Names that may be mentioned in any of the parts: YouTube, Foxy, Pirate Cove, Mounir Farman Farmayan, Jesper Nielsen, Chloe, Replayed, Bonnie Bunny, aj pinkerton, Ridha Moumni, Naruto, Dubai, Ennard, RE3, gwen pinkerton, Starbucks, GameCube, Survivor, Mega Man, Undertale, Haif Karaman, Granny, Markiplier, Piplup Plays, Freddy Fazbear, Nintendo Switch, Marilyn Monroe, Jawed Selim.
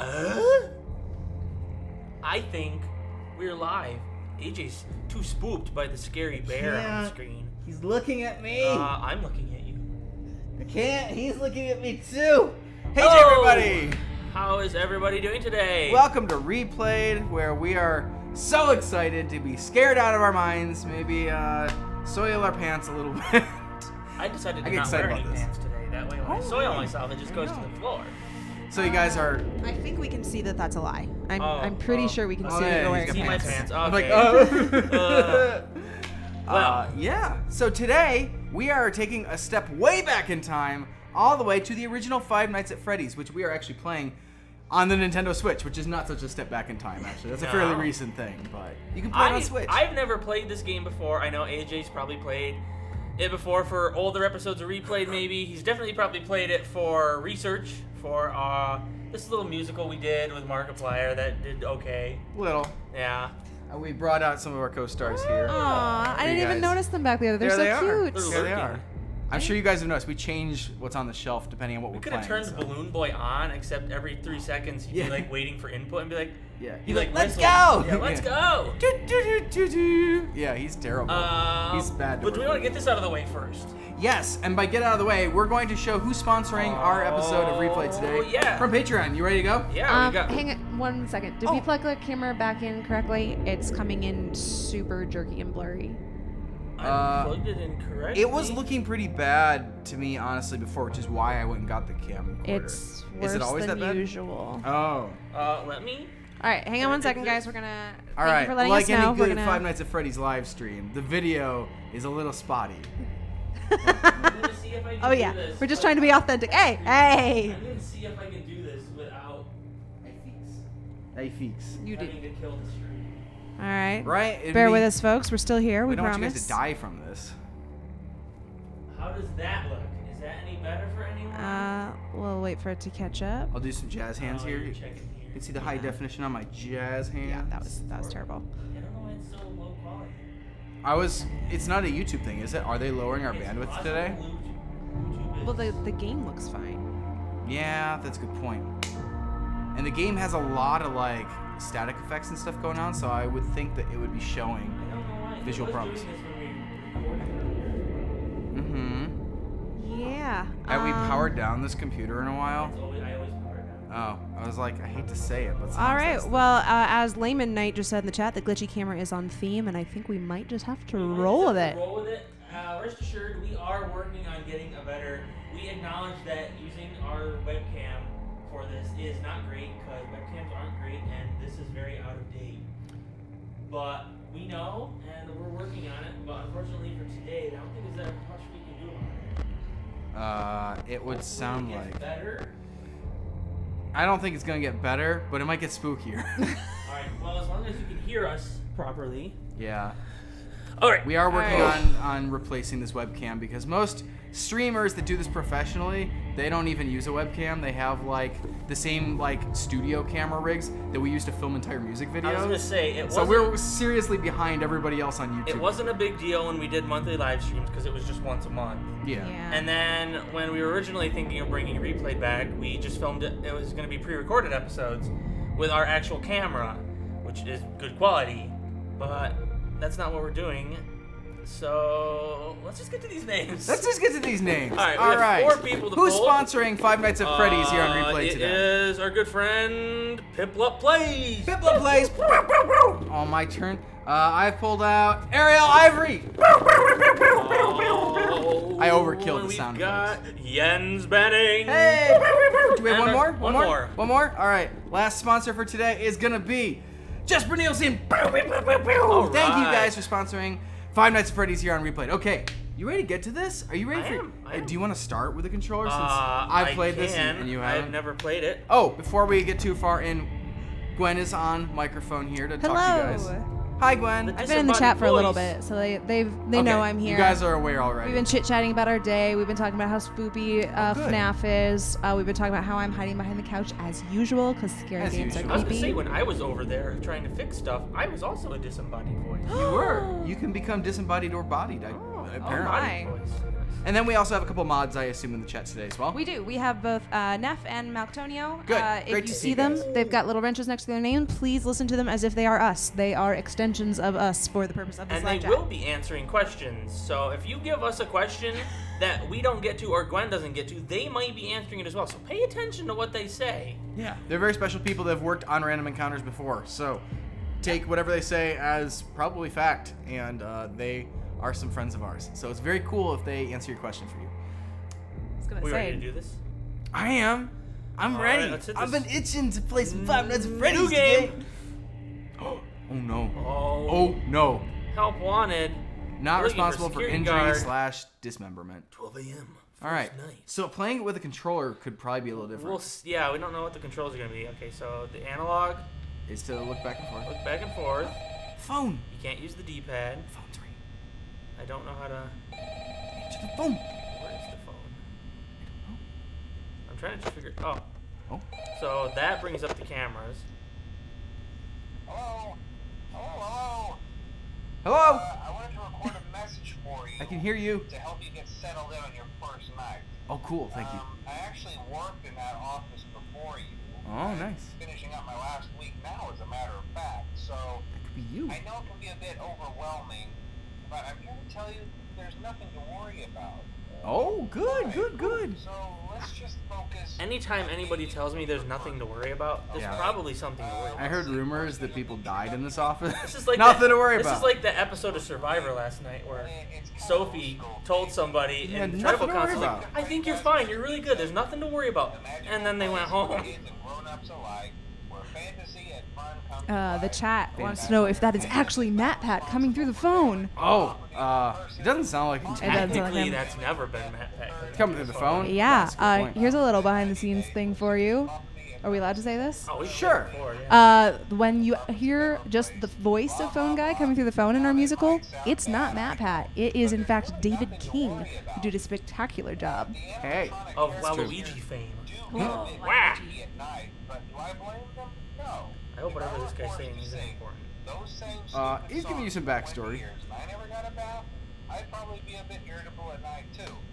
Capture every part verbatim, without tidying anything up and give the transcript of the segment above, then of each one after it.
Uh? I think we're live. A J's too spooked by the scary bear yeah, on the screen. He's looking at me. Uh, I'm looking at you. I can't. He's looking at me too. Hey, oh, everybody. How is everybody doing today? Welcome to Replayed, where we are so excited to be scared out of our minds. Maybe uh, soil our pants a little bit. I decided to I not wear any this. pants today. That way, when oh, I soil myself, it just goes to the floor. So you guys are. I think we can see that that's a lie. I'm, oh, I'm pretty oh. sure we can oh, see yeah, that you see pants. my pants. Okay. I'm like, oh. uh, well. uh, yeah. So today we are taking a step way back in time, all the way to the original Five Nights at Freddy's, which we are actually playing on the Nintendo Switch, which is not such a step back in time. Actually, that's no. a fairly recent thing, but you can play I, it on Switch. I've never played this game before. I know A J's probably played it before for older episodes of Replayed. Maybe he's definitely probably played it for research. For uh, this little musical we did with Markiplier that did okay. Little. Yeah. Uh, we brought out some of our co-stars here. Aww, uh, I didn't guys. even notice them back there. They're there so they cute. Are. There they are. I'm sure you guys have noticed we change what's on the shelf depending on what we we're playing. We could have turned so. the Balloon Boy on, except every three seconds he'd yeah. be like waiting for input and be like, yeah, he'd like, let's whistle. go. Yeah, let's go. do, do, do, do, do. Yeah, he's terrible. Um, he's bad. But do we want to get this out of the way first? Yes, and by get out of the way, we're going to show who's sponsoring our episode of Replay today yeah. from Patreon. You ready to go? Yeah, um, we go. Hang on one second. Did oh. we plug the camera back in correctly? It's coming in super jerky and blurry. I plugged it in correctly. It was looking pretty bad to me, honestly, before, which is why I went and got the camcorder. It's worse is it always than that bad? usual. Oh. Uh, let me. All right, hang on one second, guys. We're gonna. All right. Thank you for letting us know. Like any good Five Nights at Freddy's live stream, the video is a little spotty. I'm gonna see if I can oh yeah, do this. We're just trying to be authentic. Hey, hey. I'm gonna see if I can do this without a fix. A fix. You did. Having to kill the stream. All right. Right. Bear with us, folks. We're still here. We, we don't promise. want you guys to die from this. How does that look? Is that any better for anyone? Uh, we'll wait for it to catch up. I'll do some jazz hands oh, here. You can see the yeah. high definition on my jazz hands. Yeah, that was that was terrible. I don't know why it's so low quality. I was. It's not a YouTube thing, is it? Are they lowering our it's bandwidth today? Well, the the game looks fine. Yeah, that's a good point. And the game has a lot of like static effects and stuff going on, so I would think that it would be showing visual problems. Mm-hmm. Yeah. Have um, we powered down this computer in a while? Oh, I was like, I hate to say it, but all right. Well, uh, as Layman Knight just said in the chat, the glitchy camera is on theme, and I think we might just have to we roll with it. Roll with it. Uh, rest assured, we are working on getting a better. We acknowledge that using our webcam for this is not great because webcams aren't great, and this is very out of date. But we know, and we're working on it. But unfortunately for today, I don't think there's that much we can do on it. Uh, it would Hopefully sound it gets like. Better. I don't think it's gonna get better, but it might get spookier. All right. Well, as long as you can hear us properly. Yeah. All right. We are working right. on on replacing this webcam because most streamers that do this professionally, they don't even use a webcam. They have like the same like studio camera rigs that we use to film entire music videos. I was gonna say it. So we're seriously behind everybody else on YouTube. It wasn't a big deal when we did monthly live streams because it was just once a month. Yeah. yeah. And then when we were originally thinking of bringing Replay back, we just filmed it. It was gonna be pre-recorded episodes with our actual camera, which is good quality, but that's not what we're doing. So let's just get to these names. Let's just get to these names. All right, we All have right. four people to Who's pull. sponsoring Five Nights at Freddy's uh, here on Replay it today? It is our good friend Piplup Plays. Piplup Plays. On my turn, uh, I've pulled out Ariel Ivory. Oh, I overkilled the sound. We've got effects. Jens Benning. Hey. Do we have one more? One, one more? more? One more? All right. Last sponsor for today is gonna be Jesper Nielsen. All Thank right. you guys for sponsoring Five Nights at Freddy's here on Replayed. Okay, you ready to get to this? Are you ready I for? Am, I am. Do you want to start with the controller since uh, I've played I can. this and, and you haven't? I've never played it. Oh, before we get too far in, Gwen is on microphone here to Hello. talk to you guys. Hi, Gwen. I've been in the chat for voice. a little bit, so they they've, they okay. know I'm here. You guys are aware already. We've been chit-chatting about our day. We've been talking about how spoopy uh, oh, FNAF is. Uh, we've been talking about how I'm hiding behind the couch as usual because scary as games usual. are creepy. I was going to say, when I was over there trying to fix stuff, I was also a disembodied voice. You were. You can become disembodied or bodied. I, oh, apparently. Oh my. And then we also have a couple mods, I assume, in the chat today as well. We do. We have both uh, Nef and Maltonio. Good. Uh, if Great you to see, see them, guys. They've got little wrenches next to their name. Please listen to them as if they are us. They are extensions of us for the purpose of this live chat. And they will be answering questions. So if you give us a question that we don't get to or Gwen doesn't get to, they might be answering it as well. So pay attention to what they say. Yeah. They're very special people that have worked on Random Encounters before. So take whatever they say as probably fact. And uh, they... are some friends of ours, so it's very cool if they answer your question for you. I was gonna we say. Ready to do this? I am. I'm All ready. Right, I've been itching to play some Five Nights at Freddy's. New game. Oh, oh no. Oh. oh no. Help wanted. Not responsible for, for injury guard. slash dismemberment. twelve A M All right. Night. So playing it with a controller could probably be a little different. We'll, yeah, we don't know what the controls are gonna be. Okay, so the analog is to look back and forth. Look back and forth. Phone. You can't use the D-pad. Phone's right. I don't know how to... Answer the phone! Where is the phone? I don't know. I'm trying to just figure... Oh. Oh. So that brings up the cameras. Hello? Hello? Hello? Uh, I wanted to record a message for you. I can hear you. To help you get settled in on your first night. Oh, cool. Thank um, you. I actually worked in that office before you. Oh, nice. Finishing up my last week now, as a matter of fact. So... That could be you. I know it can be a bit overwhelming. But I'm here to tell you there's nothing to worry about. Oh, good, right. good, good. So let's just focus. Anytime anybody tells me there's nothing to worry about, there's yeah. probably something to worry about. I heard rumors that people died in this office. This is like nothing that, to worry about. This is like the episode of Survivor last night where Sophie told somebody yeah, in the tribal council, like, I think you're fine, you're really good, there's nothing to worry about. And then they went home. Uh, the chat wants to know if that is actually MatPat coming through the phone. Oh, uh, it doesn't sound like him. Technically, that's never been MatPat. Coming through the phone? Yeah. Uh, here's a little behind-the-scenes thing for you. Are we allowed to say this? Oh, sure. Uh, when you hear just the voice of Phone Guy coming through the phone in our musical, it's not MatPat. It is, in fact, David King, who did a spectacular job. Hey. Of Waluigi fame. Oh, wow. I hope whatever this guy's saying is important. Uh, he's giving you some backstory.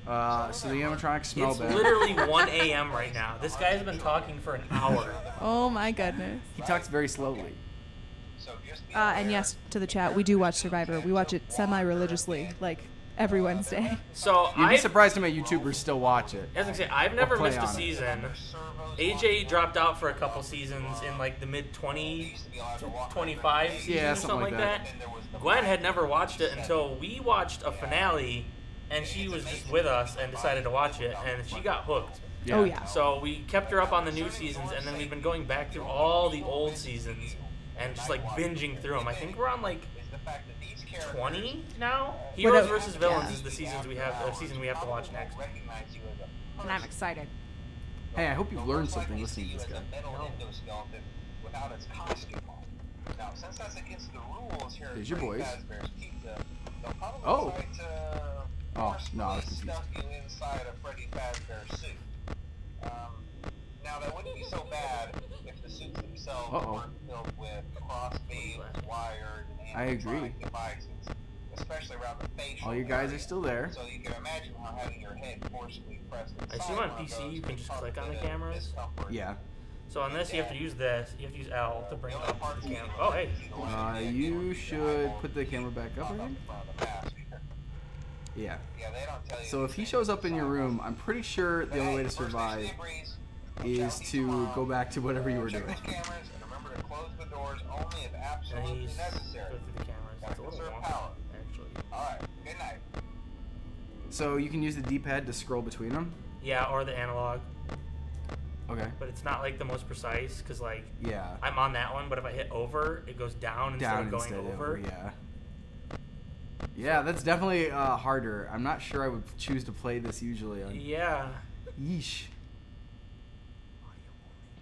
Uh, so the animatronics smell bad. It's literally one A M right now. This guy's been talking for an hour. Oh my goodness. He talks very slowly. Uh, and yes, to the chat, we do watch Survivor. We watch it semi-religiously, like every Wednesday. So You'd I've, be surprised how many YouTubers still watch it. As I say, I've never missed a season. It. A J dropped out for a couple seasons in like the mid twenty, twenty-five season yeah, or something, something like that. that. Gwen had never watched it until we watched a finale, and she was just with us and decided to watch it, and she got hooked. Yeah. Oh yeah. So we kept her up on the new seasons, and then we've been going back through all the old seasons and just like binging through them. I think we're on like twenty now. Heroes versus Villains yeah. is the seasons we have. The season we have to watch next. And I'm excited. Hey, I hope you've learned something listening to this guy. There's your boys. Oh. Oh no, I was confused. Now that wouldn't be so bad if the suits themselves uh -oh. weren't filled with crossbeams, wires, and I agree. Devices, especially around the facial All you guys area. Are still there. So you can imagine how having your head forcibly pressed inside. I assume on P C you can just click on the cameras. Yeah. So on this you have to use this. You have to use L to bring up the camera. Oh hey. Uh, you should put the camera back up again. Yeah. So if he shows up in your room, I'm pretty sure the only way to survive is to go back to whatever you were doing. So you can use the D-pad to scroll between them? Yeah, or the analog. Okay. But it's not like the most precise, because like yeah. I'm on that one, but if I hit over, it goes down, down instead of going instead over. Of, yeah. Yeah, that's definitely uh, harder. I'm not sure I would choose to play this usually. On... Yeah. Yeesh.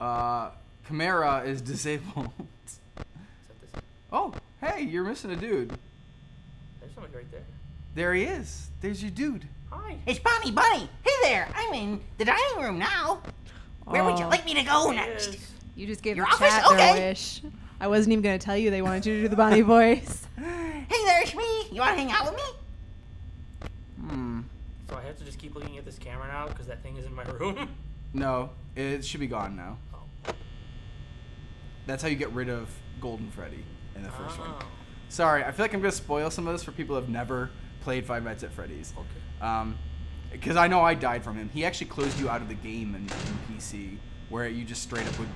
Uh, Chimera is disabled. Oh, hey, you're missing a dude. There's someone right there. There he is. There's your dude. Hi. It's Bonnie Bunny. Hey there. I'm in the dining room now. Where uh, would you like me to go next? Is. You just gave Your the office? Chat okay. their wish. I wasn't even going to tell you they wanted you to do the Bonnie voice. Hey there, it's me. You want to hang out with me? Hmm. So I I have to just keep looking at this camera now because that thing is in my room? No, it should be gone now. Oh. That's how you get rid of Golden Freddy in the first oh. one. Sorry, I feel like I'm going to spoil some of this for people who have never played Five Nights at Freddy's. Okay. Um, because I know I died from him. He actually closed you out of the game in, in P C, where you just straight up would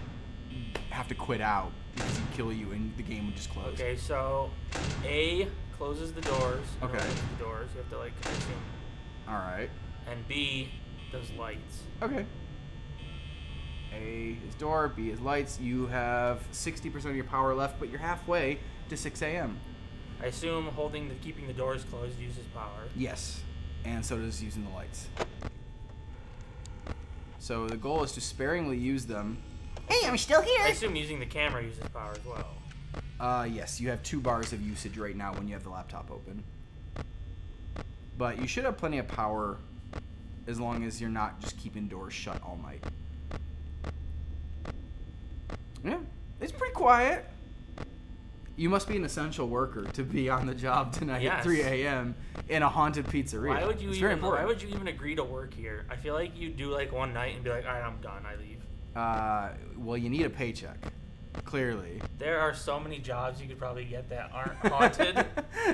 have to quit out because he'd kill you and the game would just close. Okay, so A closes the doors. Okay. The doors. You have to, like, assume. All right. And B does lights. Okay. A is door, B is lights. You have sixty percent of your power left, but you're halfway to six A M I assume holding the keeping the doors closed uses power. Yes, and so does using the lights. So the goal is to sparingly use them. Hey, I'm still here. I assume using the camera uses power as well. Uh, yes, you have two bars of usage right now when you have the laptop open. But you should have plenty of power as long as you're not just keeping doors shut all night. Yeah, it's pretty quiet. You must be an essential worker to be on the job tonight yes. at three A M in a haunted pizzeria. Why would you it's even? Why would you even agree to work here? I feel like you do like one night and be like, "All right, I'm done. I leave." Uh, well, you need a paycheck, clearly. There are so many jobs you could probably get that aren't haunted.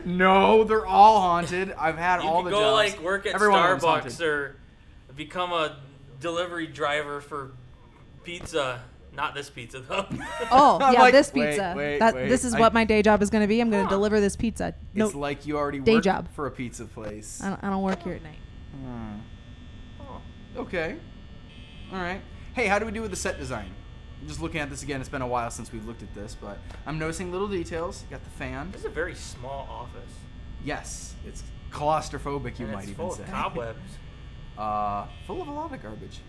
No, they're all haunted. I've had you all the go, jobs. You could go like work at Everyone Starbucks or become a delivery driver for pizza. Not this pizza, though. Oh, yeah, like, this pizza. Wait, wait, that, wait. This is what I, my day job is going to be. I'm going to huh. deliver this pizza. It's nope. like you already day work job. for a pizza place. I don't, I don't work here at night. Hmm. Oh. Okay. All right. Hey, how do we do with the set design? I'm just looking at this again. It's been a while since we've looked at this, but I'm noticing little details. Got the fan. This is a very small office. Yes. It's claustrophobic, you and might even say. It's full of cobwebs. uh, full of a lot of garbage.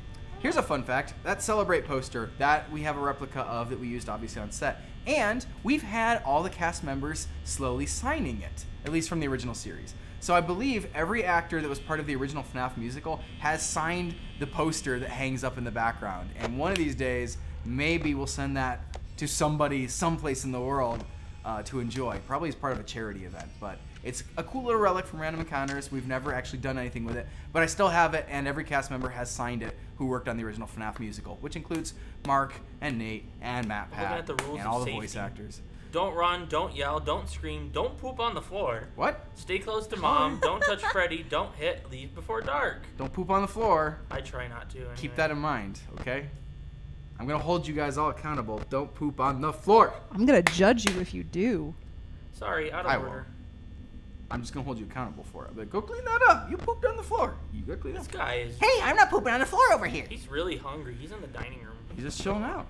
Here's a fun fact. That Celebrate poster that we have a replica of that we used obviously on set. And we've had all the cast members slowly signing it, at least from the original series. So I believe every actor that was part of the original FNAF musical has signed the poster that hangs up in the background. And one of these days, maybe we'll send that to somebody someplace in the world uh, to enjoy. Probably as part of a charity event, but it's a cool little relic from Random Encounters. We've never actually done anything with it, but I still have it, and every cast member has signed it who worked on the original FNAF musical, which includes Mark and Nate and MatPat and all the voice actors. Don't run, don't yell, don't scream, don't poop on the floor. What? Stay close to mom, don't touch Freddy, don't hit, leave before dark. Don't poop on the floor. I try not to. Anyway. Keep that in mind, okay? I'm going to hold you guys all accountable. Don't poop on the floor. I'm going to judge you if you do. Sorry, out of I order. Won't. I'm just going to hold you accountable for it. I'll be like, go clean that up. You pooped on the floor. You go clean this up. This guy is... Hey, I'm not pooping on the floor over here. He's really hungry. He's in the dining room. He's just chilling out.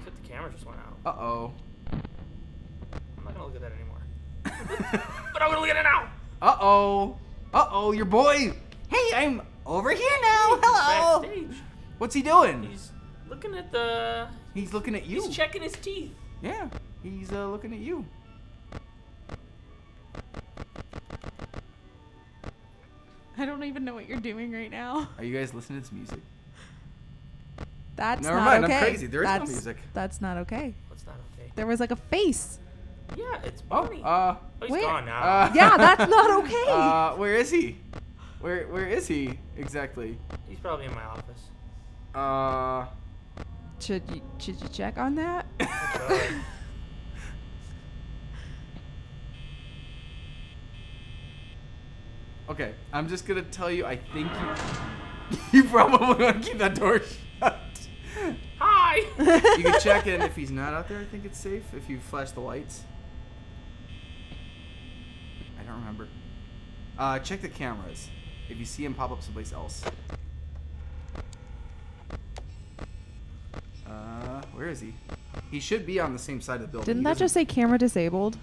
Except the camera just went out. Uh-oh. I'm not going to look at that anymore. But I'm going to look at it now. Uh-oh. Uh-oh, your boy. Hey, I'm over here now. Hello. Backstage. What's he doing? He's looking at the... He's looking at you. He's checking his teeth. Yeah, he's uh, looking at you. I don't even know what you're doing right now. Are you guys listening to this music? That's Never not mind, okay. Never mind, I'm crazy. There is that's, no music. That's not okay. What's not okay? There was like a face. Yeah, it's Bonnie. Oh, uh, oh he's where? gone now. Uh, yeah, that's not okay. Uh, where is he? Where Where is he exactly? He's probably in my office. Uh. Should you, should you check on that? Okay, I'm just gonna tell you, I think you, you probably wanna keep that door shut. Hi! You can check in if he's not out there, I think it's safe, if you flash the lights. I don't remember. Uh, check the cameras, if you see him pop up someplace else. Uh, where is he? He should be on the same side of the building. Didn't that just say camera disabled?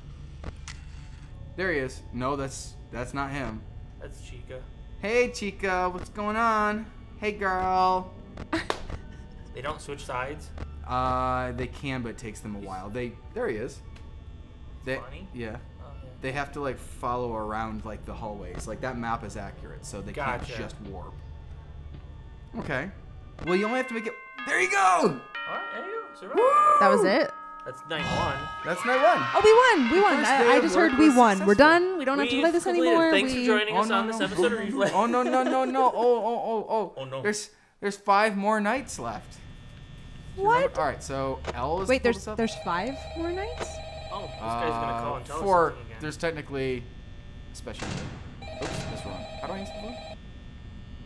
There he is. No, that's that's not him. That's Chica. Hey, Chica, what's going on? Hey, girl. They don't switch sides? Uh, they can, but it takes them a while. They There he is. They, Bonnie? Yeah. Oh, yeah. They have to, like, follow around, like, the hallways. Like, that map is accurate, so they gotcha. can't just warp. Okay. Well, you only have to make it... There you go! All right, there you go. That was it? That's night one. That's night one. Oh, we won. We won. I, I just heard we won. Successful. We're done. We don't We've have to play this completed. anymore. Thanks we... for joining oh, us no, on no. this episode of Replay. Oh, no, no, no, no. Oh, oh, oh, oh. Oh, no. There's, there's five more nights left. What? All right, so L is Wait, there's, there's five more nights? Oh, this guy's uh, going to call and tell four, us something again. There's technically a special. Oops, that's wrong. How do I use the blue?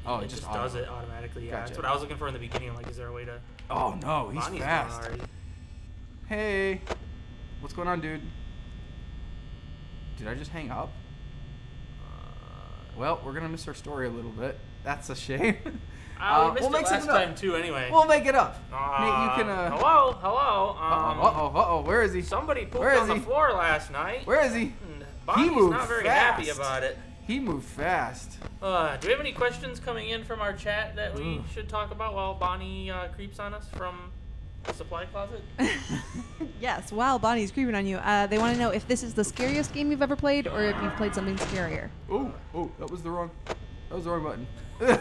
Oh, it, it just, just does it automatically. Yeah, gotcha. That's what I was looking for in the beginning. Like, is there a way to... Oh, no, he's Bonnie's fast. Hey, what's going on, dude? Did I just hang up? Uh, well, we're gonna miss our story a little bit. That's a shame. Uh, we missed it last time too, anyway. We'll make it up. Uh, Nate, you can. Uh... Hello, hello. Um, uh oh, uh oh, uh oh. Where is he? Somebody pooped on the floor last night. Where is he? Bonnie's not very happy about it. He moved fast. Uh, do we have any questions coming in from our chat that we mm. should talk about while Bonnie uh, creeps on us from? The supply closet? Yes, wow, Bonnie's creeping on you. Uh, they want to know if this is the scariest game you've ever played or if you've played something scarier. Oh, oh, that was the wrong, that was the wrong button.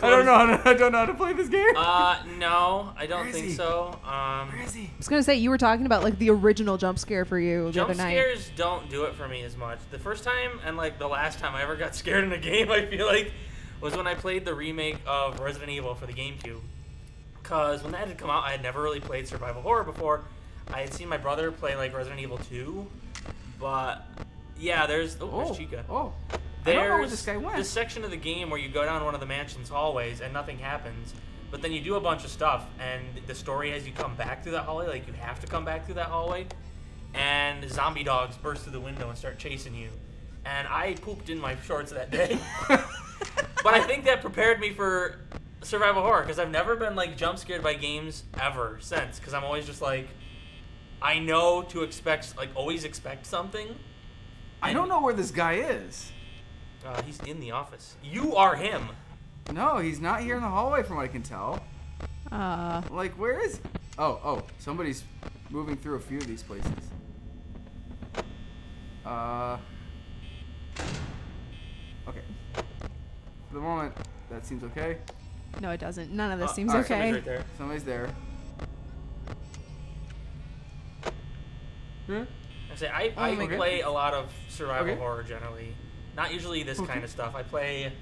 I don't know, how to, I don't know how to play this game. Uh, no, I don't think he? so. Um, Where is he? I was going to say, you were talking about like the original jump scare for you the jump other night. Jump scares don't do it for me as much. The first time and like the last time I ever got scared in a game, I feel like, was when I played the remake of Resident Evil for the GameCube. Because when that had come out, I had never really played survival horror before. I had seen my brother play, like, Resident Evil two. But, yeah, there's... Oh, oh there's Chica. Oh, there's I don't know where this guy went. This section of the game where you go down one of the mansion's hallways and nothing happens. But then you do a bunch of stuff, and the story as you come back through that hallway, like, you have to come back through that hallway. And zombie dogs burst through the window and start chasing you. And I pooped in my shorts that day. But I think that prepared me for... survival horror, because I've never been like jump scared by games ever since, because I'm always just like, I know to expect, like always expect something. I don't know where this guy is. Uh, he's in the office. You are him. No, he's not here in the hallway from what I can tell. Uh. Like, where is he? Oh, oh, somebody's moving through a few of these places. Uh. Okay. For the moment, that seems okay. No, it doesn't. None of this uh, seems right, okay. Somebody's right there. Somebody's there. Hmm? I say I, I oh, okay. play a lot of survival okay. horror generally. Not usually this okay. kind of stuff. I play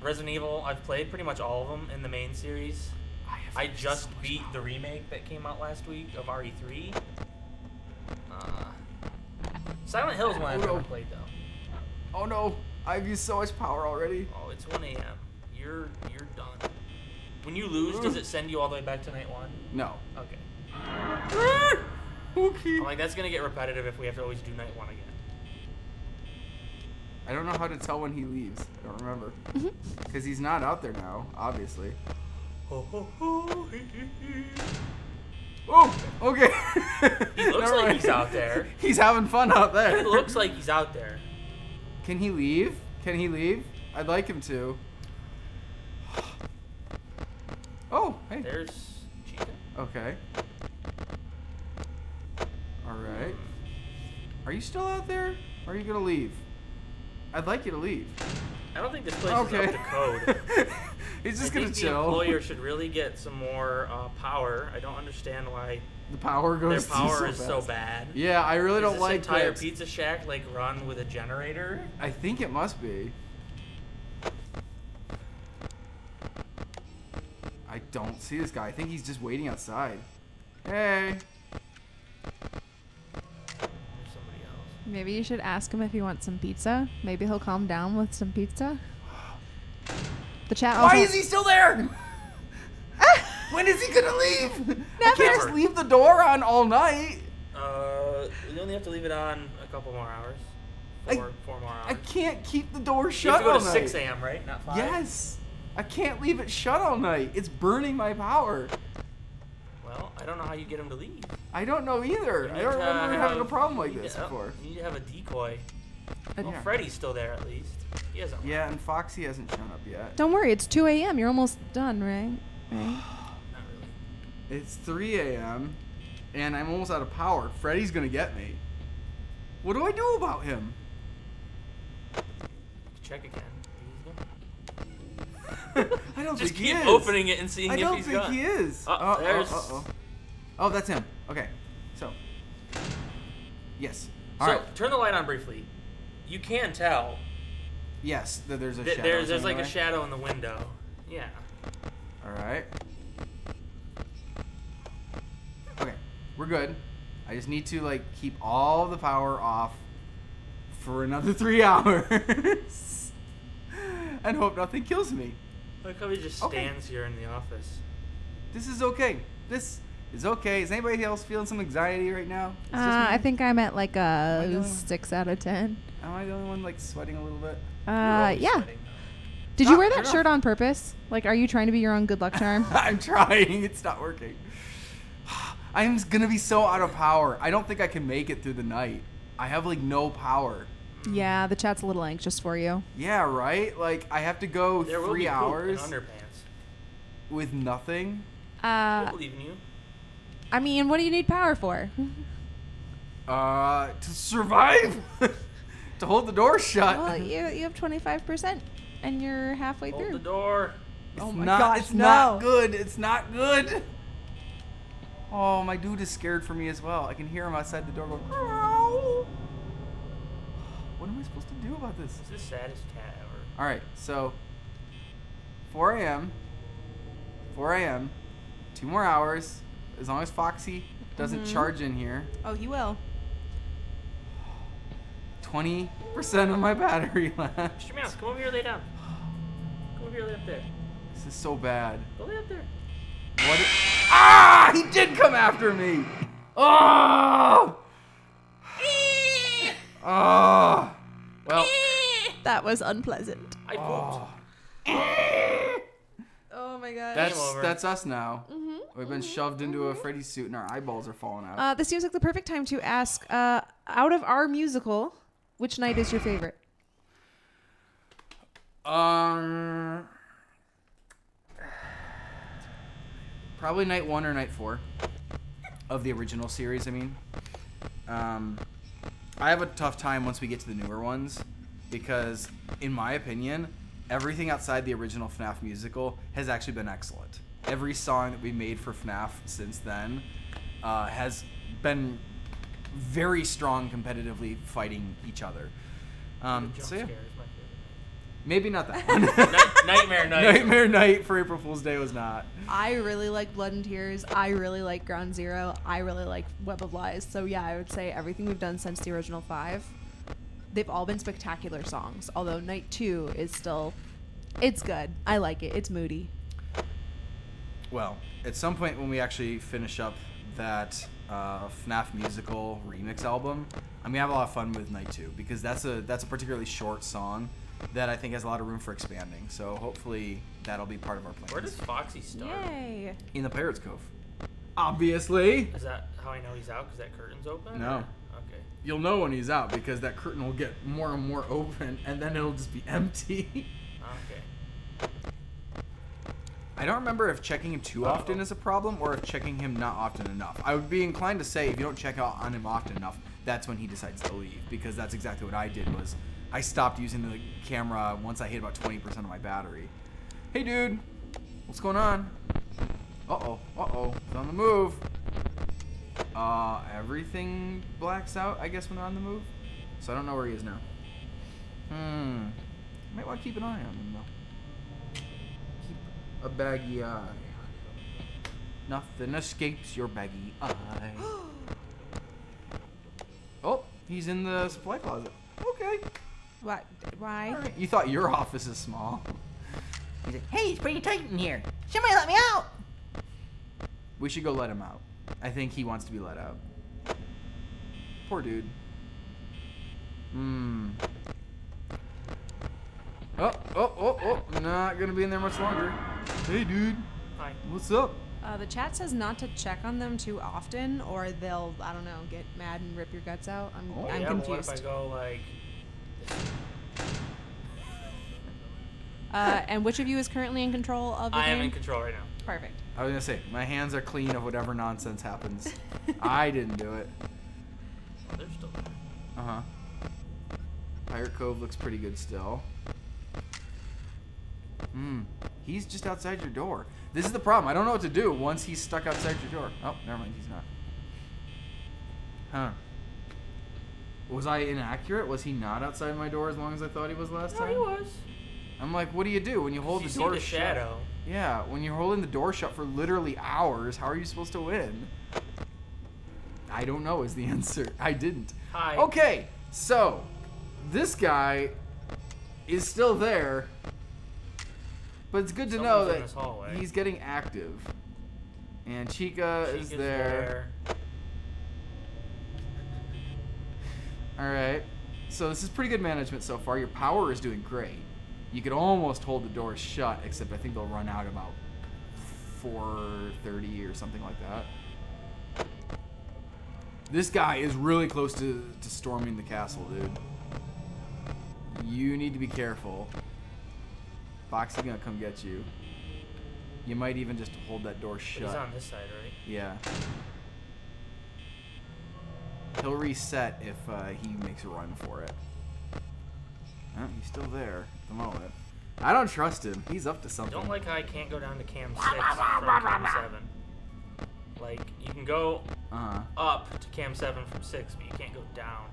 Resident Evil. I've played pretty much all of them in the main series. I, I just so beat the remake that came out last week of R E three. Uh, Silent Hill's one I've never played though. Oh no! I've used so much power already. Oh, it's one A M You're you're done. When you lose, does it send you all the way back to night one? No. Okay. Okay. I'm like, that's gonna get repetitive if we have to always do night one again. I don't know how to tell when he leaves. I don't remember. Because he's not out there now, obviously. Oh, okay. He looks like he's out there. He's having fun out there. He looks like he's out there. Can he leave? Can he leave? I'd like him to. Oh, hey. There's Chica. Okay. All right. Are you still out there? Or are you going to leave? I'd like you to leave. I don't think this place okay. is up to code. He's just going to chill. The employer should really get some more uh, power. I don't understand why the power goes their power so is fast. so bad. Yeah, I really is don't this like entire that. entire Pizza Shack like run with a generator? I think it must be. I don't see this guy. I think he's just waiting outside. Hey. Somebody else. Maybe you should ask him if he wants some pizza. Maybe he'll calm down with some pizza. The chat also... Why is he still there? When is he gonna leave? Never. I can't just leave the door on all night. Uh, you only have to leave it on a couple more hours. Four, I, four more hours. I can't keep the door shut all night. You have to go to six A M, right? Not five? Yes. I can't leave it shut all night. It's burning my power. Well, I don't know how you get him to leave. I don't know either. I don't remember having a problem like this before. You need to have a decoy. Well, Freddy's still there at least. He hasn't. Yeah, and Foxy hasn't shown up yet. Don't worry, it's two A M You're almost done, right? Right? Not really. It's three A M and I'm almost out of power. Freddy's gonna get me. What do I do about him? Check again. I don't Just think keep he is. opening it and seeing I if he's gone. I don't think gone. he is. Oh, oh, there's... oh, oh, oh. oh, that's him. Okay. Yes. All so, right. Turn the light on briefly. You can tell. Yes, that there's a th shadow. There's, there's like way. a shadow in the window. Yeah. All right. Okay, we're good. I just need to like keep all the power off for another three hours and hope nothing kills me. Look how he just stands okay. here in the office. This is okay. This is okay. Is anybody else feeling some anxiety right now? Uh, I think I'm at like a six out of ten. Am I the only one like sweating a little bit? Uh, yeah. Sweating. Did not, you wear that shirt off. on purpose? Like, are you trying to be your own good luck charm? I'm trying. It's not working. I'm gonna be so out of power. I don't think I can make it through the night. I have like no power. Yeah, the chat's a little anxious for you. Yeah, right? Like, I have to go there three hours underpants. with nothing. Uh, I believe in you. I mean, what do you need power for? Uh, to survive. To hold the door shut. Well, you you have twenty-five percent, and you're halfway hold through. Hold the door. It's oh my not, gosh, It's no. not good. It's not good. Oh, my dude is scared for me as well. I can hear him outside the door going, ow. What am I supposed to do about this? This is the saddest cat ever. All right, so four a m, four a m, two more hours, as long as Foxy doesn't mm-hmm. charge in here. Oh, he will. twenty percent of my battery left. Mister Mouse, come over here, lay down. Come over here, lay up there. This is so bad. Go lay up there. What? Ah! He did come after me. Oh! Oh! Well, that was unpleasant. I pooped. Oh, oh my god. That's that's us now. Mm-hmm. We've been mm-hmm. shoved into mm-hmm. a Freddy suit and our eyeballs are falling out. Uh, this seems like the perfect time to ask. Uh, out of our musical, which night is your favorite? Um. Probably night one or night four of the original series, I mean. Um, I have a tough time once we get to the newer ones because, in my opinion, everything outside the original FNAF musical has actually been excellent. Every song that we made for FNAF since then uh, has been very strong competitively fighting each other. Um, so, yeah. Maybe not that one. Nightmare Night. Nightmare Night for April Fool's Day was not. I really like Blood and Tears. I really like Ground Zero. I really like Web of Lies. So yeah, I would say everything we've done since the original five, they've all been spectacular songs. Although Night Two is still, it's good. I like it. It's moody. Well, at some point when we actually finish up that uh, FNAF musical remix album, I'm gonna have a lot of fun with Night Two because that's a that's a particularly short song that I think has a lot of room for expanding. So hopefully that'll be part of our plan. Where does Foxy start? Yay. In the Pirates Cove. Obviously. Is that how I know he's out? Because that curtain's open? No. Or? Okay. You'll know when he's out because that curtain will get more and more open and then it'll just be empty. Okay. I don't remember if checking him too often is a problem or if checking him not often enough. I would be inclined to say if you don't check out on him often enough, that's when he decides to leave because that's exactly what I did was I stopped using the camera once I hit about twenty percent of my battery. Hey, dude. What's going on? Uh-oh. Uh-oh. It's on the move. Uh, everything blacks out, I guess, when they're on the move. So I don't know where he is now. Hmm. Might want to keep an eye on him, though. Keep a baggy eye. Nothing escapes your baggy eye. Oh, he's in the supply closet. Okay. What? Why? Right. You thought your office is small. He's like, hey, it's pretty tight in here. Somebody let me out. We should go let him out. I think he wants to be let out. Poor dude. Hmm. Oh, oh, oh, oh. Not going to be in there much longer. Hey, dude. Hi. What's up? Uh, the chat says not to check on them too often or they'll, I don't know, get mad and rip your guts out. I'm, oh, I'm yeah, confused. Well, what if I go, like... Uh, and which of you is currently in control of the I game? I am in control right now. Perfect. I was going to say, my hands are clean of whatever nonsense happens. I didn't do it. Well, they're still there. Uh-huh. Pirate Cove looks pretty good still. Hmm. He's just outside your door. This is the problem. I don't know what to do once he's stuck outside your door. Oh, never mind. He's not. Huh. Was I inaccurate? Was he not outside my door as long as I thought he was last no, time? No, he was. I'm like, what do you do when you hold you the door the shut? Shadow. Yeah, when you're holding the door shut for literally hours, how are you supposed to win? I don't know is the answer. I didn't. Hi. Okay, so this guy is still there, but it's good to Someone's know that he's getting active. And Chica Chica's is there. there. Alright, so this is pretty good management so far. Your power is doing great. You could almost hold the door shut, except I think they'll run out about four thirty or something like that. This guy is really close to, to storming the castle, dude. You need to be careful. Foxy's gonna come get you. You might even just hold that door shut. But he's on this side, right? Yeah. He'll reset if uh, he makes a run for it. Oh, he's still there at the moment. I don't trust him. He's up to something. I don't like how I can't go down to cam six from cam seven. Like, you can go uh-huh. up to cam seven from six, but you can't go down.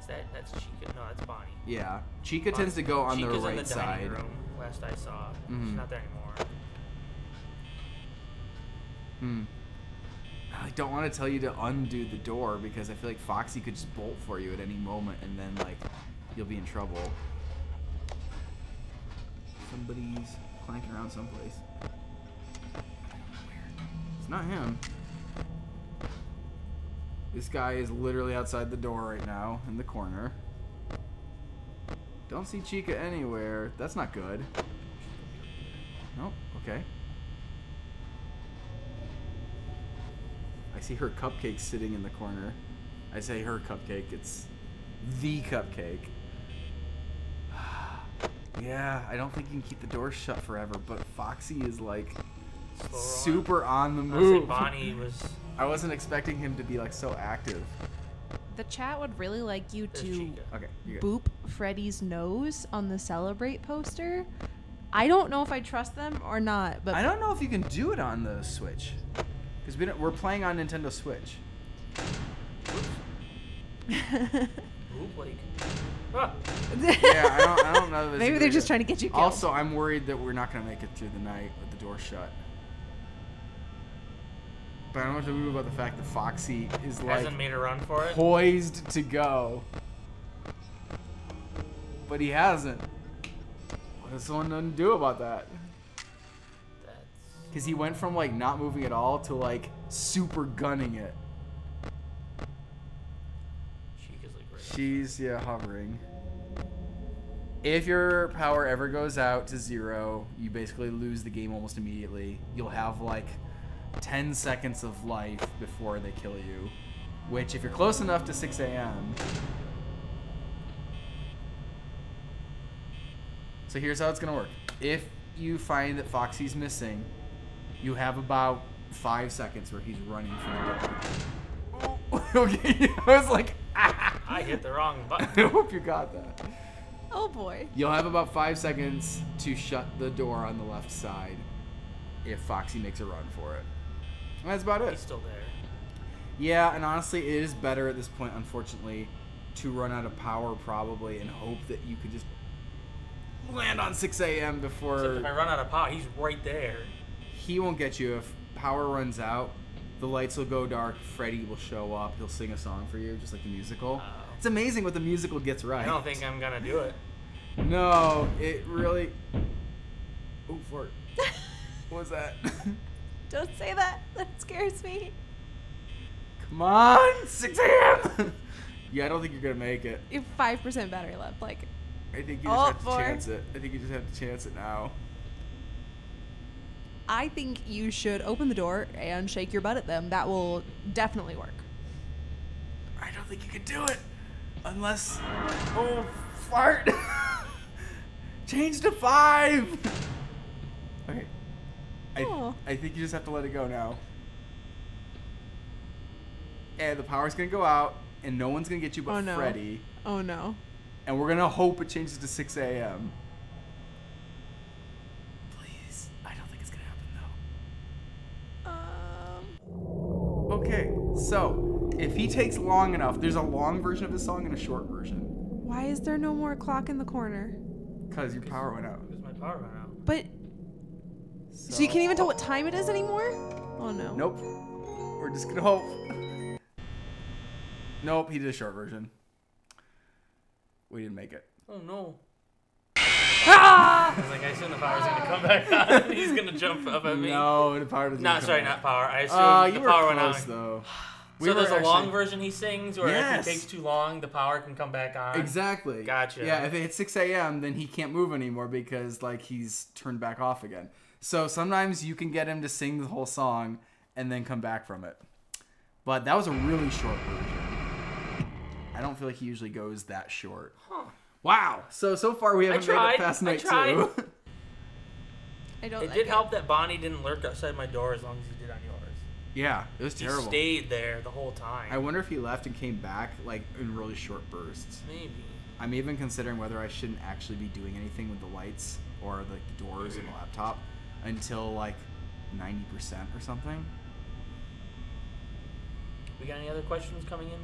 Is that that's Chica? No, that's Bonnie. Yeah. Chica Bonnie. tends to go on Chica's the right in the dining side. Room, last I saw. Mm-hmm. She's not there anymore. Hmm. I don't want to tell you to undo the door because I feel like Foxy could just bolt for you at any moment and then, like, you'll be in trouble. Somebody's clanking around someplace. I don't know where. It's not him. This guy is literally outside the door right now in the corner. Don't see Chica anywhere. That's not good. Nope. Okay. I see her cupcake sitting in the corner. I say her cupcake, it's the cupcake. Yeah, I don't think you can keep the door shut forever, but Foxy is like Slow super on, on the move. Bonnie was... I wasn't expecting him to be like so active. The chat would really like you to okay, boop Freddy's nose on the Celebrate poster. I don't know if I trust them or not, but I don't know if you can do it on the Switch. Because we don't, we're playing on Nintendo Switch. Oop, like. Ah. Yeah, I don't, I don't know. This Maybe they're just trying to get you killed. Also, I'm worried that we're not going to make it through the night with the door shut. But I don't have to move about the fact that Foxy is like. Hasn't made a run for it? Poised to go. But he hasn't. What does someone doesn't do about that? Because he went from, like, not moving at all to, like, super gunning it. Chica's, like, right She's, yeah, hovering. If your power ever goes out to zero, you basically lose the game almost immediately. You'll have, like, ten seconds of life before they kill you. Which, if you're close enough to six A M So here's how it's going to work. If you find that Foxy's missing... You have about five seconds where he's running from the door. Okay, I was like, ah. I hit the wrong button. I hope you got that. Oh boy. You'll have about five seconds to shut the door on the left side if Foxy makes a run for it. And that's about it. He's still there. Yeah, and honestly, it is better at this point, unfortunately, to run out of power probably and hope that you could just land on six A M before. Except if I run out of power, he's right there. He won't get you. If power runs out, the lights will go dark, Freddy will show up, he'll sing a song for you, just like the musical. Uh, it's amazing what the musical gets right. I don't think I'm gonna do it. No, it really... Ooh, fort. What was that? Don't say that. That scares me. Come on! six A M Yeah, I don't think you're gonna make it. You have five percent battery left, like... I think you just have to four. chance it. I think you just have to chance it now. I think you should open the door and shake your butt at them. That will definitely work. I don't think you can do it. Unless... Oh, fart. Change to five. Okay. Oh. I, I think you just have to let it go now. And the power's going to go out, and no one's going to get you but oh, no. Freddy. Oh, no. And we're going to hope it changes to six A M Okay, so If he takes long enough, there's a long version of this song and a short version. Why is there no more clock in the corner? Because your power went out. Because my power went out. But, so. so you can't even tell what time it is anymore? Oh no. Nope. We're just gonna hope. Nope, he did a short version. We didn't make it. Oh no. Ah! I was like, I assume the power's ah! gonna come back out. He's gonna jump up at me. No, the power doesn't. Not come sorry, out. not power. I assume uh, the power went out. Though. We so there's actually... a long version he sings, or yes. if it takes too long, the power can come back on. Exactly. Gotcha. Yeah, if it's six A M, then he can't move anymore because like he's turned back off again. So sometimes you can get him to sing the whole song and then come back from it. But that was a really short version. I don't feel like he usually goes that short. Huh. Wow. So, so far we haven't made it past night two. I don't It like did it. help that Bonnie didn't lurk outside my door as long as he did on yours. Yeah, it was terrible. He stayed there the whole time. I wonder if he left and came back like in really short bursts. Maybe. I'm even considering whether I shouldn't actually be doing anything with the lights or like the doors and the laptop until like ninety percent or something. We got any other questions coming in?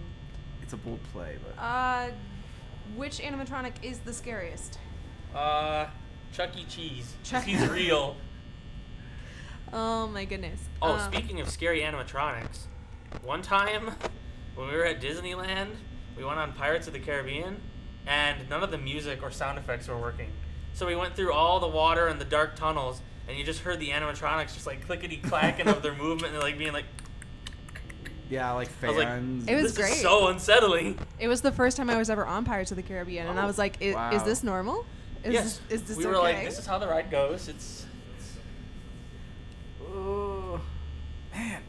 It's a bold play, but... Uh... Which animatronic is the scariest? Uh, Chuck E. Cheese. Chuck He's real. Oh my goodness. Oh, um. speaking of scary animatronics, one time when we were at Disneyland, we went on Pirates of the Caribbean, and none of the music or sound effects were working. So we went through all the water and the dark tunnels, and you just heard the animatronics just like clickety-clacking of their movement, and they're like being like... Yeah, like fans. Like, it was this great. Is so unsettling. It was the first time I was ever on Pirates of the Caribbean, oh, and I was like, I wow. "Is this normal? Is yes. This, is this we okay?" We were like, "This is how the ride goes." It's, it's. Oh, man.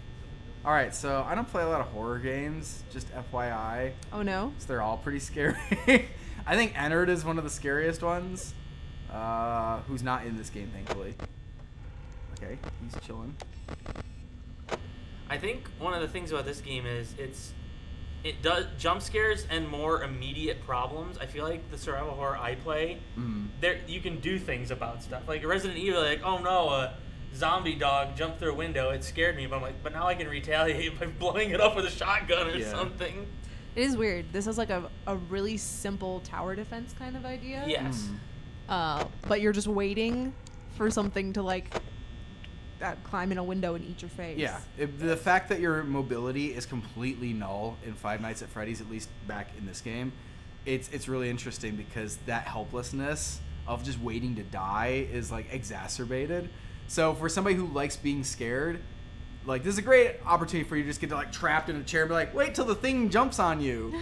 All right, so I don't play a lot of horror games. Just F Y I. Oh no. So they're all pretty scary. I think Ennard is one of the scariest ones. Uh, who's not in this game, thankfully. Okay, he's chilling. I think one of the things about this game is it's it does jump scares and more immediate problems. I feel like the survival horror I play, mm. there you can do things about stuff. Like Resident Evil, like, oh no, a zombie dog jumped through a window, it scared me, but I'm like, but now I can retaliate by blowing it up with a shotgun or yeah. something. It is weird. This is like a, a really simple tower defense kind of idea. Yes. Mm. Uh, but you're just waiting for something to like That climb in a window and eat your face. Yeah, it, the fact that your mobility is completely null in Five Nights at Freddy's, at least back in this game, it's it's really interesting because that helplessness of just waiting to die is like exacerbated. So for somebody who likes being scared, like this is a great opportunity for you to just get to like trapped in a chair and be like, wait till the thing jumps on you.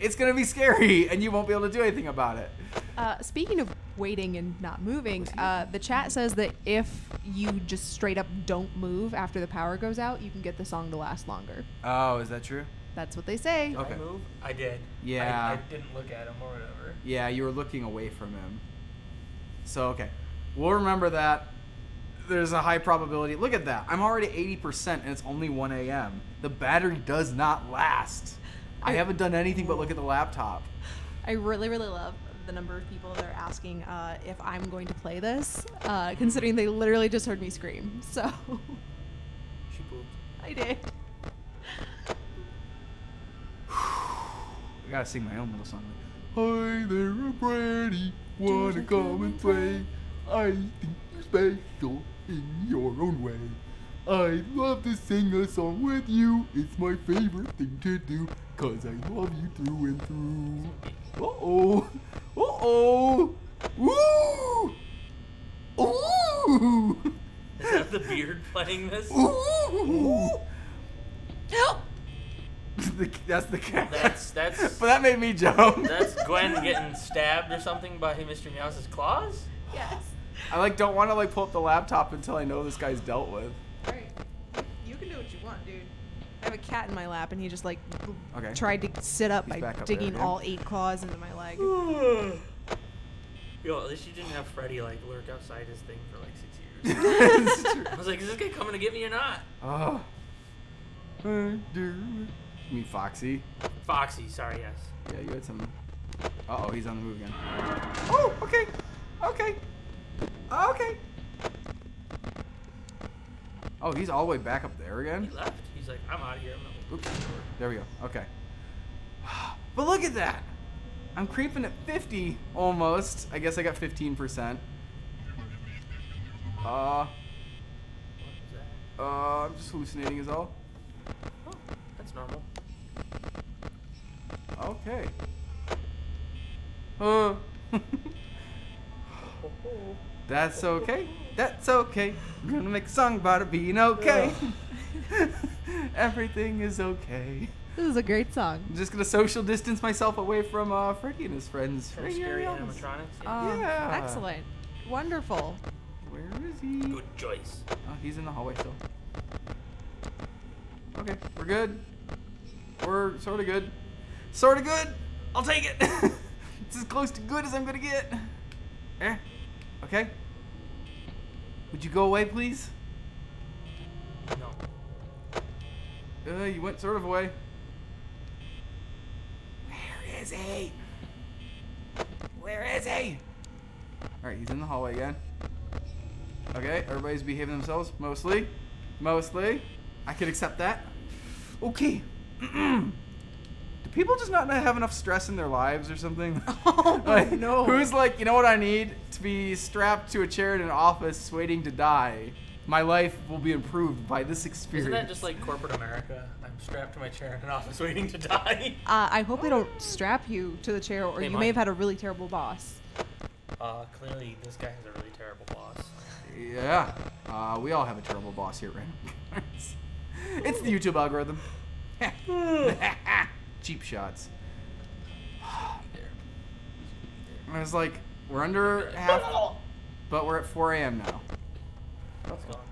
It's gonna be scary and you won't be able to do anything about it. Uh, speaking of waiting and not moving, uh, the chat says that if you just straight up don't move after the power goes out, you can get the song to last longer. Oh, is that true? That's what they say. Did okay. I move? I did. Yeah. I, I didn't look at him or whatever. Yeah, you were looking away from him. So, okay. We'll remember that. There's a high probability. Look at that. I'm already eighty percent and it's only one A M The battery does not last. I haven't done anything but look at the laptop. I really, really love the number of people that are asking uh, if I'm going to play this, uh, considering they literally just heard me scream. So she pooped. I did. I gotta sing my own little song. Hi there, Freddy. Wanna come and play? I think you're special in your own way. I love to sing a song with you. It's my favorite thing to do. Cause I love you through and through. Uh-oh. Uh-oh. Woo! Ooh! Is that the beard playing this? Ooh! Help! That's the cat. That's, that's... But that made me jump. That's Gwen getting stabbed or something by Mister Meows's claws? Yes. I like don't want to like pull up the laptop until I know this guy's dealt with. Alright. You can do what you want, dude. I have a cat in my lap, and he just like okay. tried to sit up He's by up digging all eight claws into my leg. Yo, at least you didn't have Freddy like lurk outside his thing for like six years. It's true. I was like, is this guy coming to get me or not? Oh, I do. You mean Foxy? Foxy, sorry, yes. Yeah, you had some. Uh oh, he's on the move again. Oh, okay, okay, okay. Oh, he's all the way back up there again? He left. He's like, I'm out of here. I'm Oops. There we go. Okay. But look at that! I'm creeping at fifty almost. I guess I got fifteen percent. Uh... Uh, I'm just hallucinating is all. Oh, that's normal. Okay. Uh. That's okay. That's okay. I'm gonna make a song about it being okay. Everything is okay. This is a great song. I'm just gonna social distance myself away from uh, Freddy and his friends. From scary animatronics. Yeah. Uh, yeah. Excellent. Wonderful. Where is he? Good choice. Oh, he's in the hallway still. Okay, we're good. We're sort of good. Sort of good. I'll take it. It's as close to good as I'm gonna get. Eh? Okay. Would you go away, please? No. Uh, you went sort of away. Where is he? Where is he? All right, he's in the hallway again. Okay, everybody's behaving themselves, mostly. Mostly. I can accept that. Okay. Do people just not have enough stress in their lives or something? Oh, like, no. Who's like, you know what I need? To be strapped to a chair in an office waiting to die. My life will be improved by this experience. Isn't that just like corporate America? I'm strapped to my chair in an office waiting to die. Uh, I hope they don't strap you to the chair or they you might. may have had a really terrible boss. Uh, clearly, this guy has a really terrible boss. Yeah, uh, we all have a terrible boss here, right? It's the YouTube algorithm. Cheap shots. I was like, we're under half, but we're at four A M now. That's gone.